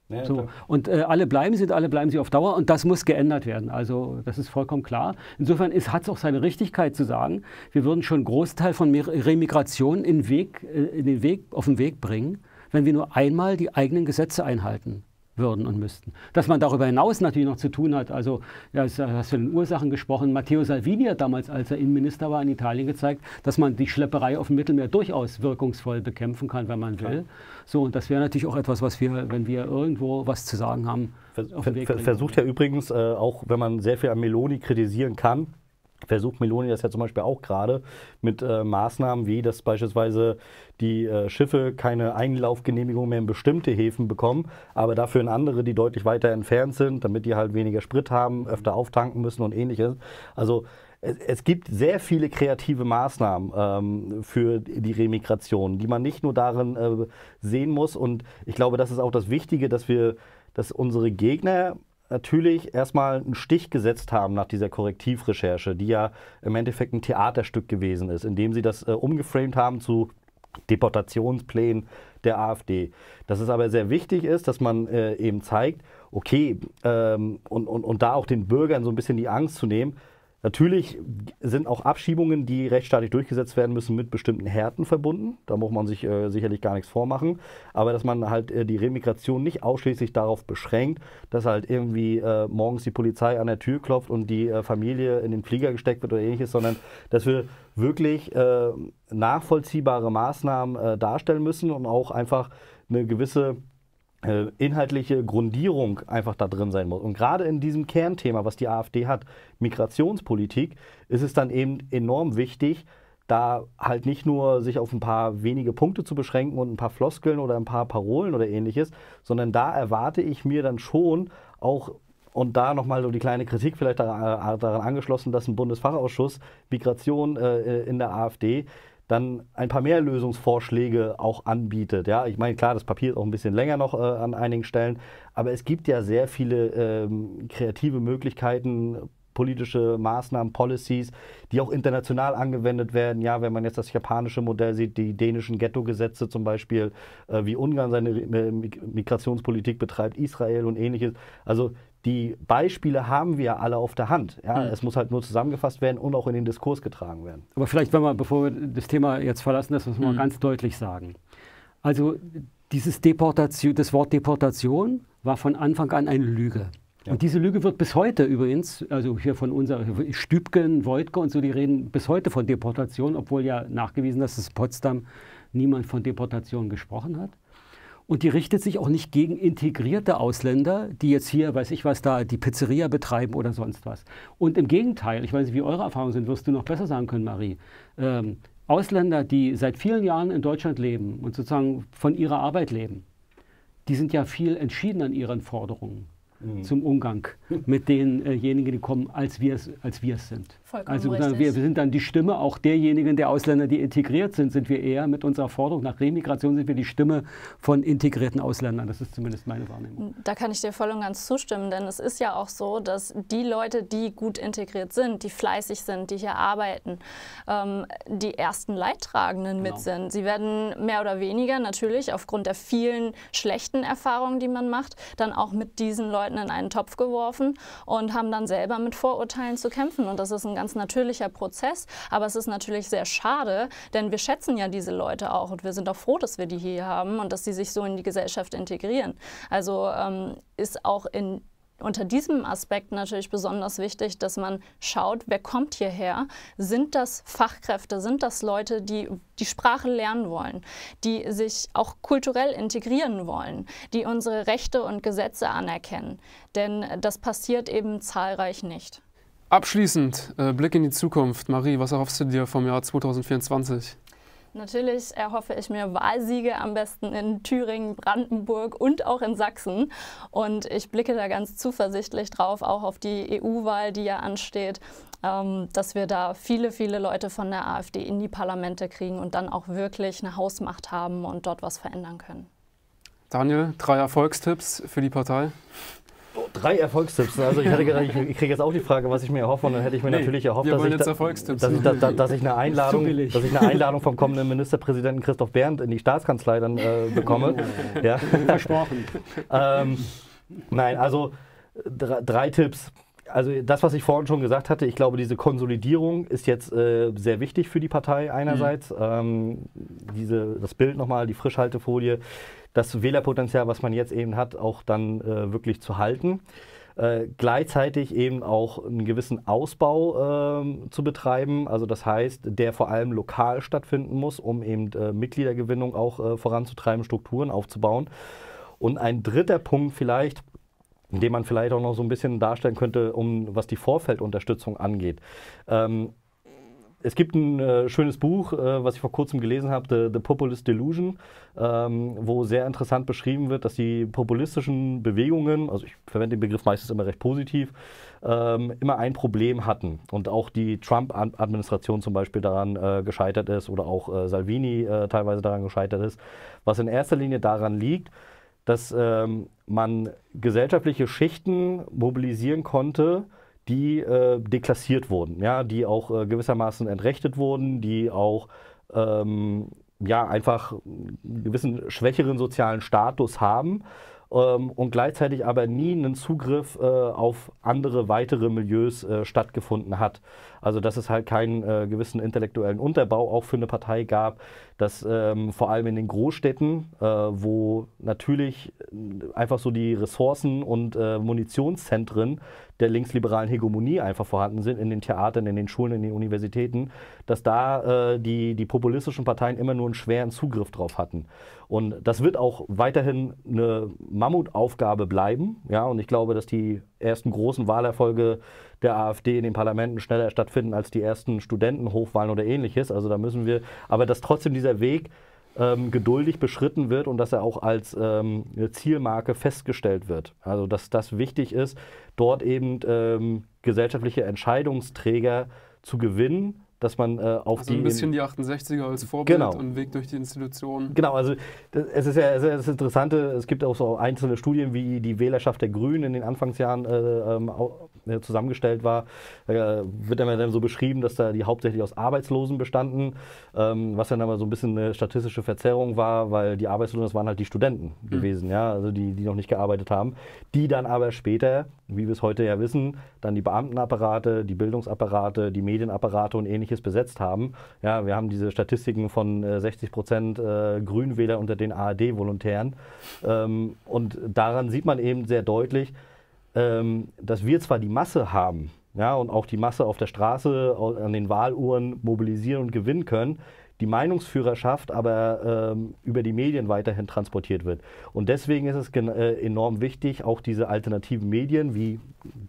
Ja, so. Und äh, alle bleiben sie und alle bleiben sie auf Dauer und das muss geändert werden. Also das ist vollkommen klar. Insofern hat es auch seine Richtigkeit zu sagen, wir würden schon einen Großteil von Remigration in Weg, in den Weg, auf den Weg bringen, wenn wir nur einmal die eigenen Gesetze einhalten würden und müssten. Dass man darüber hinaus natürlich noch zu tun hat, also ja, du hast von den Ursachen gesprochen, Matteo Salvini hat damals, als er Innenminister war in Italien, gezeigt, dass man die Schlepperei auf dem Mittelmeer durchaus wirkungsvoll bekämpfen kann, wenn man will. Ja. So, und das wäre natürlich auch etwas, was wir, wenn wir irgendwo was zu sagen haben, Vers auf den Weg bringen. Versucht ja übrigens, äh, auch wenn man sehr viel an Meloni kritisieren kann, versucht Meloni das ja zum Beispiel auch gerade mit äh, Maßnahmen wie, dass beispielsweise die äh, Schiffe keine Einlaufgenehmigung mehr in bestimmte Häfen bekommen, aber dafür in andere, die deutlich weiter entfernt sind, damit die halt weniger Sprit haben, öfter auftanken müssen und ähnliches. Also es, es gibt sehr viele kreative Maßnahmen ähm, für die Remigration, die man nicht nur darin äh, sehen muss. Und ich glaube, das ist auch das Wichtige, dass wir, dass unsere Gegner natürlich erstmal einen Stich gesetzt haben nach dieser Correctiv-Recherche, die ja im Endeffekt ein Theaterstück gewesen ist, indem sie das äh, umgeframed haben zu Deportationsplänen der AfD. Dass es aber sehr wichtig ist, dass man äh, eben zeigt, okay, ähm, und, und, und da auch den Bürgern so ein bisschen die Angst zu nehmen. Natürlich sind auch Abschiebungen, die rechtsstaatlich durchgesetzt werden müssen, mit bestimmten Härten verbunden. Da muss man sich äh, sicherlich gar nichts vormachen. Aber dass man halt äh, die Remigration nicht ausschließlich darauf beschränkt, dass halt irgendwie äh, morgens die Polizei an der Tür klopft und die äh, Familie in den Flieger gesteckt wird oder ähnliches, sondern dass wir wirklich äh, nachvollziehbare Maßnahmen äh, darstellen müssen und auch einfach eine gewisse inhaltliche Grundierung einfach da drin sein muss. Und gerade in diesem Kernthema, was die AfD hat, Migrationspolitik, ist es dann eben enorm wichtig, da halt nicht nur sich auf ein paar wenige Punkte zu beschränken und ein paar Floskeln oder ein paar Parolen oder ähnliches, sondern da erwarte ich mir dann schon auch, und da nochmal so die kleine Kritik vielleicht daran, daran angeschlossen, dass ein Bundesfachausschuss Migration äh, in der AfD dann ein paar mehr Lösungsvorschläge auch anbietet. Ja, ich meine, klar, das Papier ist auch ein bisschen länger noch äh, an einigen Stellen, aber es gibt ja sehr viele ähm, kreative Möglichkeiten, politische Maßnahmen, Policies, die auch international angewendet werden. Ja, wenn man jetzt das japanische Modell sieht, die dänischen Ghetto-Gesetze zum Beispiel, äh, wie Ungarn seine äh, Migrationspolitik betreibt, Israel und ähnliches. Also die Beispiele haben wir alle auf der Hand. Ja, es muss halt nur zusammengefasst werden und auch in den Diskurs getragen werden. Aber vielleicht, wenn wir, bevor wir das Thema jetzt verlassen, das müssen wir mhm. ganz deutlich sagen. Also dieses Deportation, das Wort Deportation war von Anfang an eine Lüge. Ja. Und diese Lüge wird bis heute übrigens, also hier von unserer Stübgen, Woidke und so, die reden bis heute von Deportation, obwohl ja nachgewiesen ist, dass in Potsdam niemand von Deportation gesprochen hat. Und die richtet sich auch nicht gegen integrierte Ausländer, die jetzt hier, weiß ich was, da die Pizzeria betreiben oder sonst was. Und im Gegenteil, ich weiß nicht, wie eure Erfahrungen sind, wirst du noch besser sagen können, Marie. Ähm, Ausländer, die seit vielen Jahren in Deutschland leben und sozusagen von ihrer Arbeit leben, die sind ja viel entschiedener in ihren Forderungen mhm. zum Umgang mit denjenigen, äh die kommen, als wir es als wir's sind. Vollkommen also dann, wir, wir sind dann die Stimme auch derjenigen der Ausländer, die integriert sind, sind wir eher mit unserer Forderung nach Remigration, sind wir die Stimme von integrierten Ausländern. Das ist zumindest meine Wahrnehmung. Da kann ich dir voll und ganz zustimmen, denn es ist ja auch so, dass die Leute, die gut integriert sind, die fleißig sind, die hier arbeiten, ähm, die ersten Leidtragenden genau. mit sind. Sie werden mehr oder weniger natürlich aufgrund der vielen schlechten Erfahrungen, die man macht, dann auch mit diesen Leuten in einen Topf geworfen und haben dann selber mit Vorurteilen zu kämpfen. Und das ist ein ganz ganz natürlicher Prozess, aber es ist natürlich sehr schade, denn wir schätzen ja diese Leute auch und wir sind auch froh, dass wir die hier haben und dass sie sich so in die Gesellschaft integrieren. Also ähm, ist auch in unter diesem Aspekt natürlich besonders wichtig, dass man schaut, wer kommt hierher? Sind das Fachkräfte? Sind das Leute, die die Sprache lernen wollen, die sich auch kulturell integrieren wollen, die unsere Rechte und Gesetze anerkennen? Denn das passiert eben zahlreich nicht. Abschließend, äh, Blick in die Zukunft. Marie, was erhoffst du dir vom Jahr zweitausendvierundzwanzig? Natürlich erhoffe ich mir Wahlsiege, am besten in Thüringen, Brandenburg und auch in Sachsen. Und ich blicke da ganz zuversichtlich drauf, auch auf die E U-Wahl, die ja ansteht, ähm, dass wir da viele, viele Leute von der AfD in die Parlamente kriegen und dann auch wirklich eine Hausmacht haben und dort was verändern können. Daniel, drei Erfolgstipps für die Partei. Oh, drei Erfolgstipps. Also ich hatte gedacht, ich, ich kriege jetzt auch die Frage, was ich mir erhoffe, und dann hätte ich mir nee, natürlich erhofft, dass ich, da, dass, ich da, da, dass ich eine Einladung, dass ich eine Einladung vom kommenden Ministerpräsidenten Christoph Berndt in die Staatskanzlei dann äh, bekomme. Ja. Versprochen. ähm, nein, also drei, drei Tipps. Also das, was ich vorhin schon gesagt hatte, ich glaube, diese Konsolidierung ist jetzt äh, sehr wichtig für die Partei einerseits. Mhm. Ähm, diese, das Bild nochmal, die Frischhaltefolie, das Wählerpotenzial, was man jetzt eben hat, auch dann äh, wirklich zu halten. Äh, gleichzeitig eben auch einen gewissen Ausbau äh, zu betreiben, also das heißt, der vor allem lokal stattfinden muss, um eben äh, Mitgliedergewinnung auch äh, voranzutreiben, Strukturen aufzubauen. Und ein dritter Punkt vielleicht, den man vielleicht auch noch so ein bisschen darstellen könnte, um was die Vorfeldunterstützung angeht. Ähm, Es gibt ein äh, schönes Buch, äh, was ich vor kurzem gelesen habe, The, The Populist Delusion, ähm, wo sehr interessant beschrieben wird, dass die populistischen Bewegungen, also ich verwende den Begriff meistens immer recht positiv, ähm, immer ein Problem hatten. Und auch die Trump-Administration zum Beispiel daran äh, gescheitert ist oder auch äh, Salvini äh, teilweise daran gescheitert ist, was in erster Linie daran liegt, dass ähm, man gesellschaftliche Schichten mobilisieren konnte, die äh, deklassiert wurden, ja, die auch äh, gewissermaßen entrechtet wurden, die auch ähm, ja, einfach einen gewissen schwächeren sozialen Status haben ähm, und gleichzeitig aber nie einen Zugriff äh, auf andere weitere Milieus äh, stattgefunden hat. Also dass es halt keinen äh, gewissen intellektuellen Unterbau auch für eine Partei gab, dass ähm, vor allem in den Großstädten, äh, wo natürlich einfach so die Ressourcen und äh, Munitionszentren der linksliberalen Hegemonie einfach vorhanden sind, in den Theatern, in den Schulen, in den Universitäten, dass da äh, die, die populistischen Parteien immer nur einen schweren Zugriff drauf hatten. Und das wird auch weiterhin eine Mammutaufgabe bleiben. Ja? Und ich glaube, dass die ersten großen Wahlerfolge der AfD in den Parlamenten schneller stattfinden als die ersten Studentenhochwahlen oder ähnliches. Also da müssen wir, aber dass trotzdem dieser Weg ähm, geduldig beschritten wird und dass er auch als ähm, eine Zielmarke festgestellt wird. Also dass das wichtig ist, dort eben ähm, gesellschaftliche Entscheidungsträger zu gewinnen, dass man äh, auf also die... ein bisschen die achtundsechziger als Vorbild, genau, und Weg durch die Institutionen. Genau, also das, es ist ja es ist das Interessante, es gibt auch so einzelne Studien, wie die Wählerschaft der Grünen in den Anfangsjahren äh, äh, zusammengestellt war. Äh, wird dann so beschrieben, dass da die hauptsächlich aus Arbeitslosen bestanden, ähm, was dann aber so ein bisschen eine statistische Verzerrung war, weil die Arbeitslosen, das waren halt die Studenten mhm. gewesen, ja, also die, die noch nicht gearbeitet haben, die dann aber später, wie wir es heute ja wissen, dann die Beamtenapparate, die Bildungsapparate, die Medienapparate und ähnliches besetzt haben. Ja, wir haben diese Statistiken von äh, sechzig Prozent äh, Grünwähler unter den A R D-Volontären. Ähm, und daran sieht man eben sehr deutlich, ähm, dass wir zwar die Masse haben, ja, und auch die Masse auf der Straße, an den Wahluhren mobilisieren und gewinnen können, die Meinungsführerschaft aber ähm, über die Medien weiterhin transportiert wird. Und deswegen ist es äh, enorm wichtig, auch diese alternativen Medien wie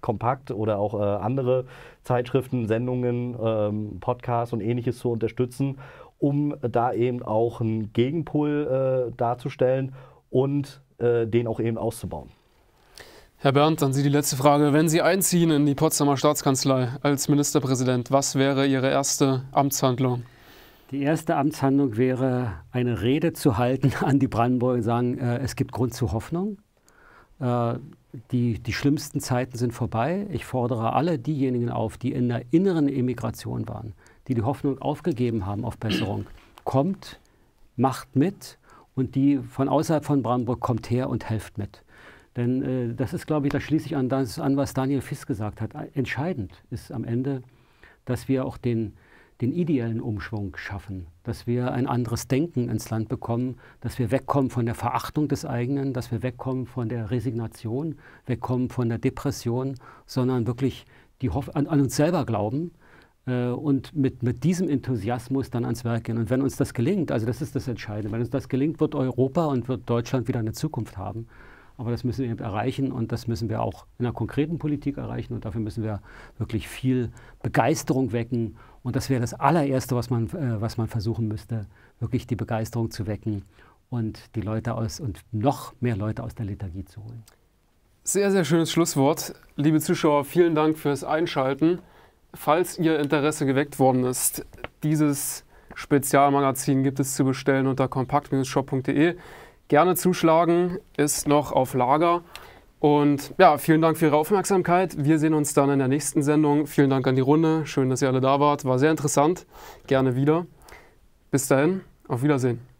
Compact oder auch äh, andere Zeitschriften, Sendungen, ähm, Podcasts und ähnliches zu unterstützen, um da eben auch einen Gegenpol äh, darzustellen und äh, den auch eben auszubauen. Herr Berndt, an Sie die letzte Frage. Wenn Sie einziehen in die Potsdamer Staatskanzlei als Ministerpräsident, was wäre Ihre erste Amtshandlung? Die erste Amtshandlung wäre, eine Rede zu halten an die Brandenburger und sagen, äh, es gibt Grund zur Hoffnung. Äh, die, die schlimmsten Zeiten sind vorbei. Ich fordere alle diejenigen auf, die in der inneren Emigration waren, die die Hoffnung aufgegeben haben auf Besserung. Kommt, macht mit, und die von außerhalb von Brandenburg, kommt her und helft mit. Denn äh, das ist, glaube ich, da schließe ich an, das, an, was Daniel Fiß gesagt hat. Entscheidend ist am Ende, dass wir auch den den ideellen Umschwung schaffen, dass wir ein anderes Denken ins Land bekommen, dass wir wegkommen von der Verachtung des eigenen, dass wir wegkommen von der Resignation, wegkommen von der Depression, sondern wirklich die Hoff an, an uns selber glauben äh, und mit, mit diesem Enthusiasmus dann ans Werk gehen. Und wenn uns das gelingt, also das ist das Entscheidende, wenn uns das gelingt, wird Europa und wird Deutschland wieder eine Zukunft haben. Aber das müssen wir eben erreichen, und das müssen wir auch in der konkreten Politik erreichen, und dafür müssen wir wirklich viel Begeisterung wecken. Und das wäre das allererste, was man, äh, was man versuchen müsste, wirklich die Begeisterung zu wecken und die Leute aus und noch mehr Leute aus der Lethargie zu holen. Sehr, sehr schönes Schlusswort. Liebe Zuschauer, vielen Dank fürs Einschalten. Falls Ihr Interesse geweckt worden ist, dieses Spezialmagazin gibt es zu bestellen unter compact Bindestrich shop Punkt de. Gerne zuschlagen, ist noch auf Lager. Und ja, vielen Dank für Ihre Aufmerksamkeit. Wir sehen uns dann in der nächsten Sendung. Vielen Dank an die Runde. Schön, dass ihr alle da wart. War sehr interessant. Gerne wieder. Bis dahin, auf Wiedersehen.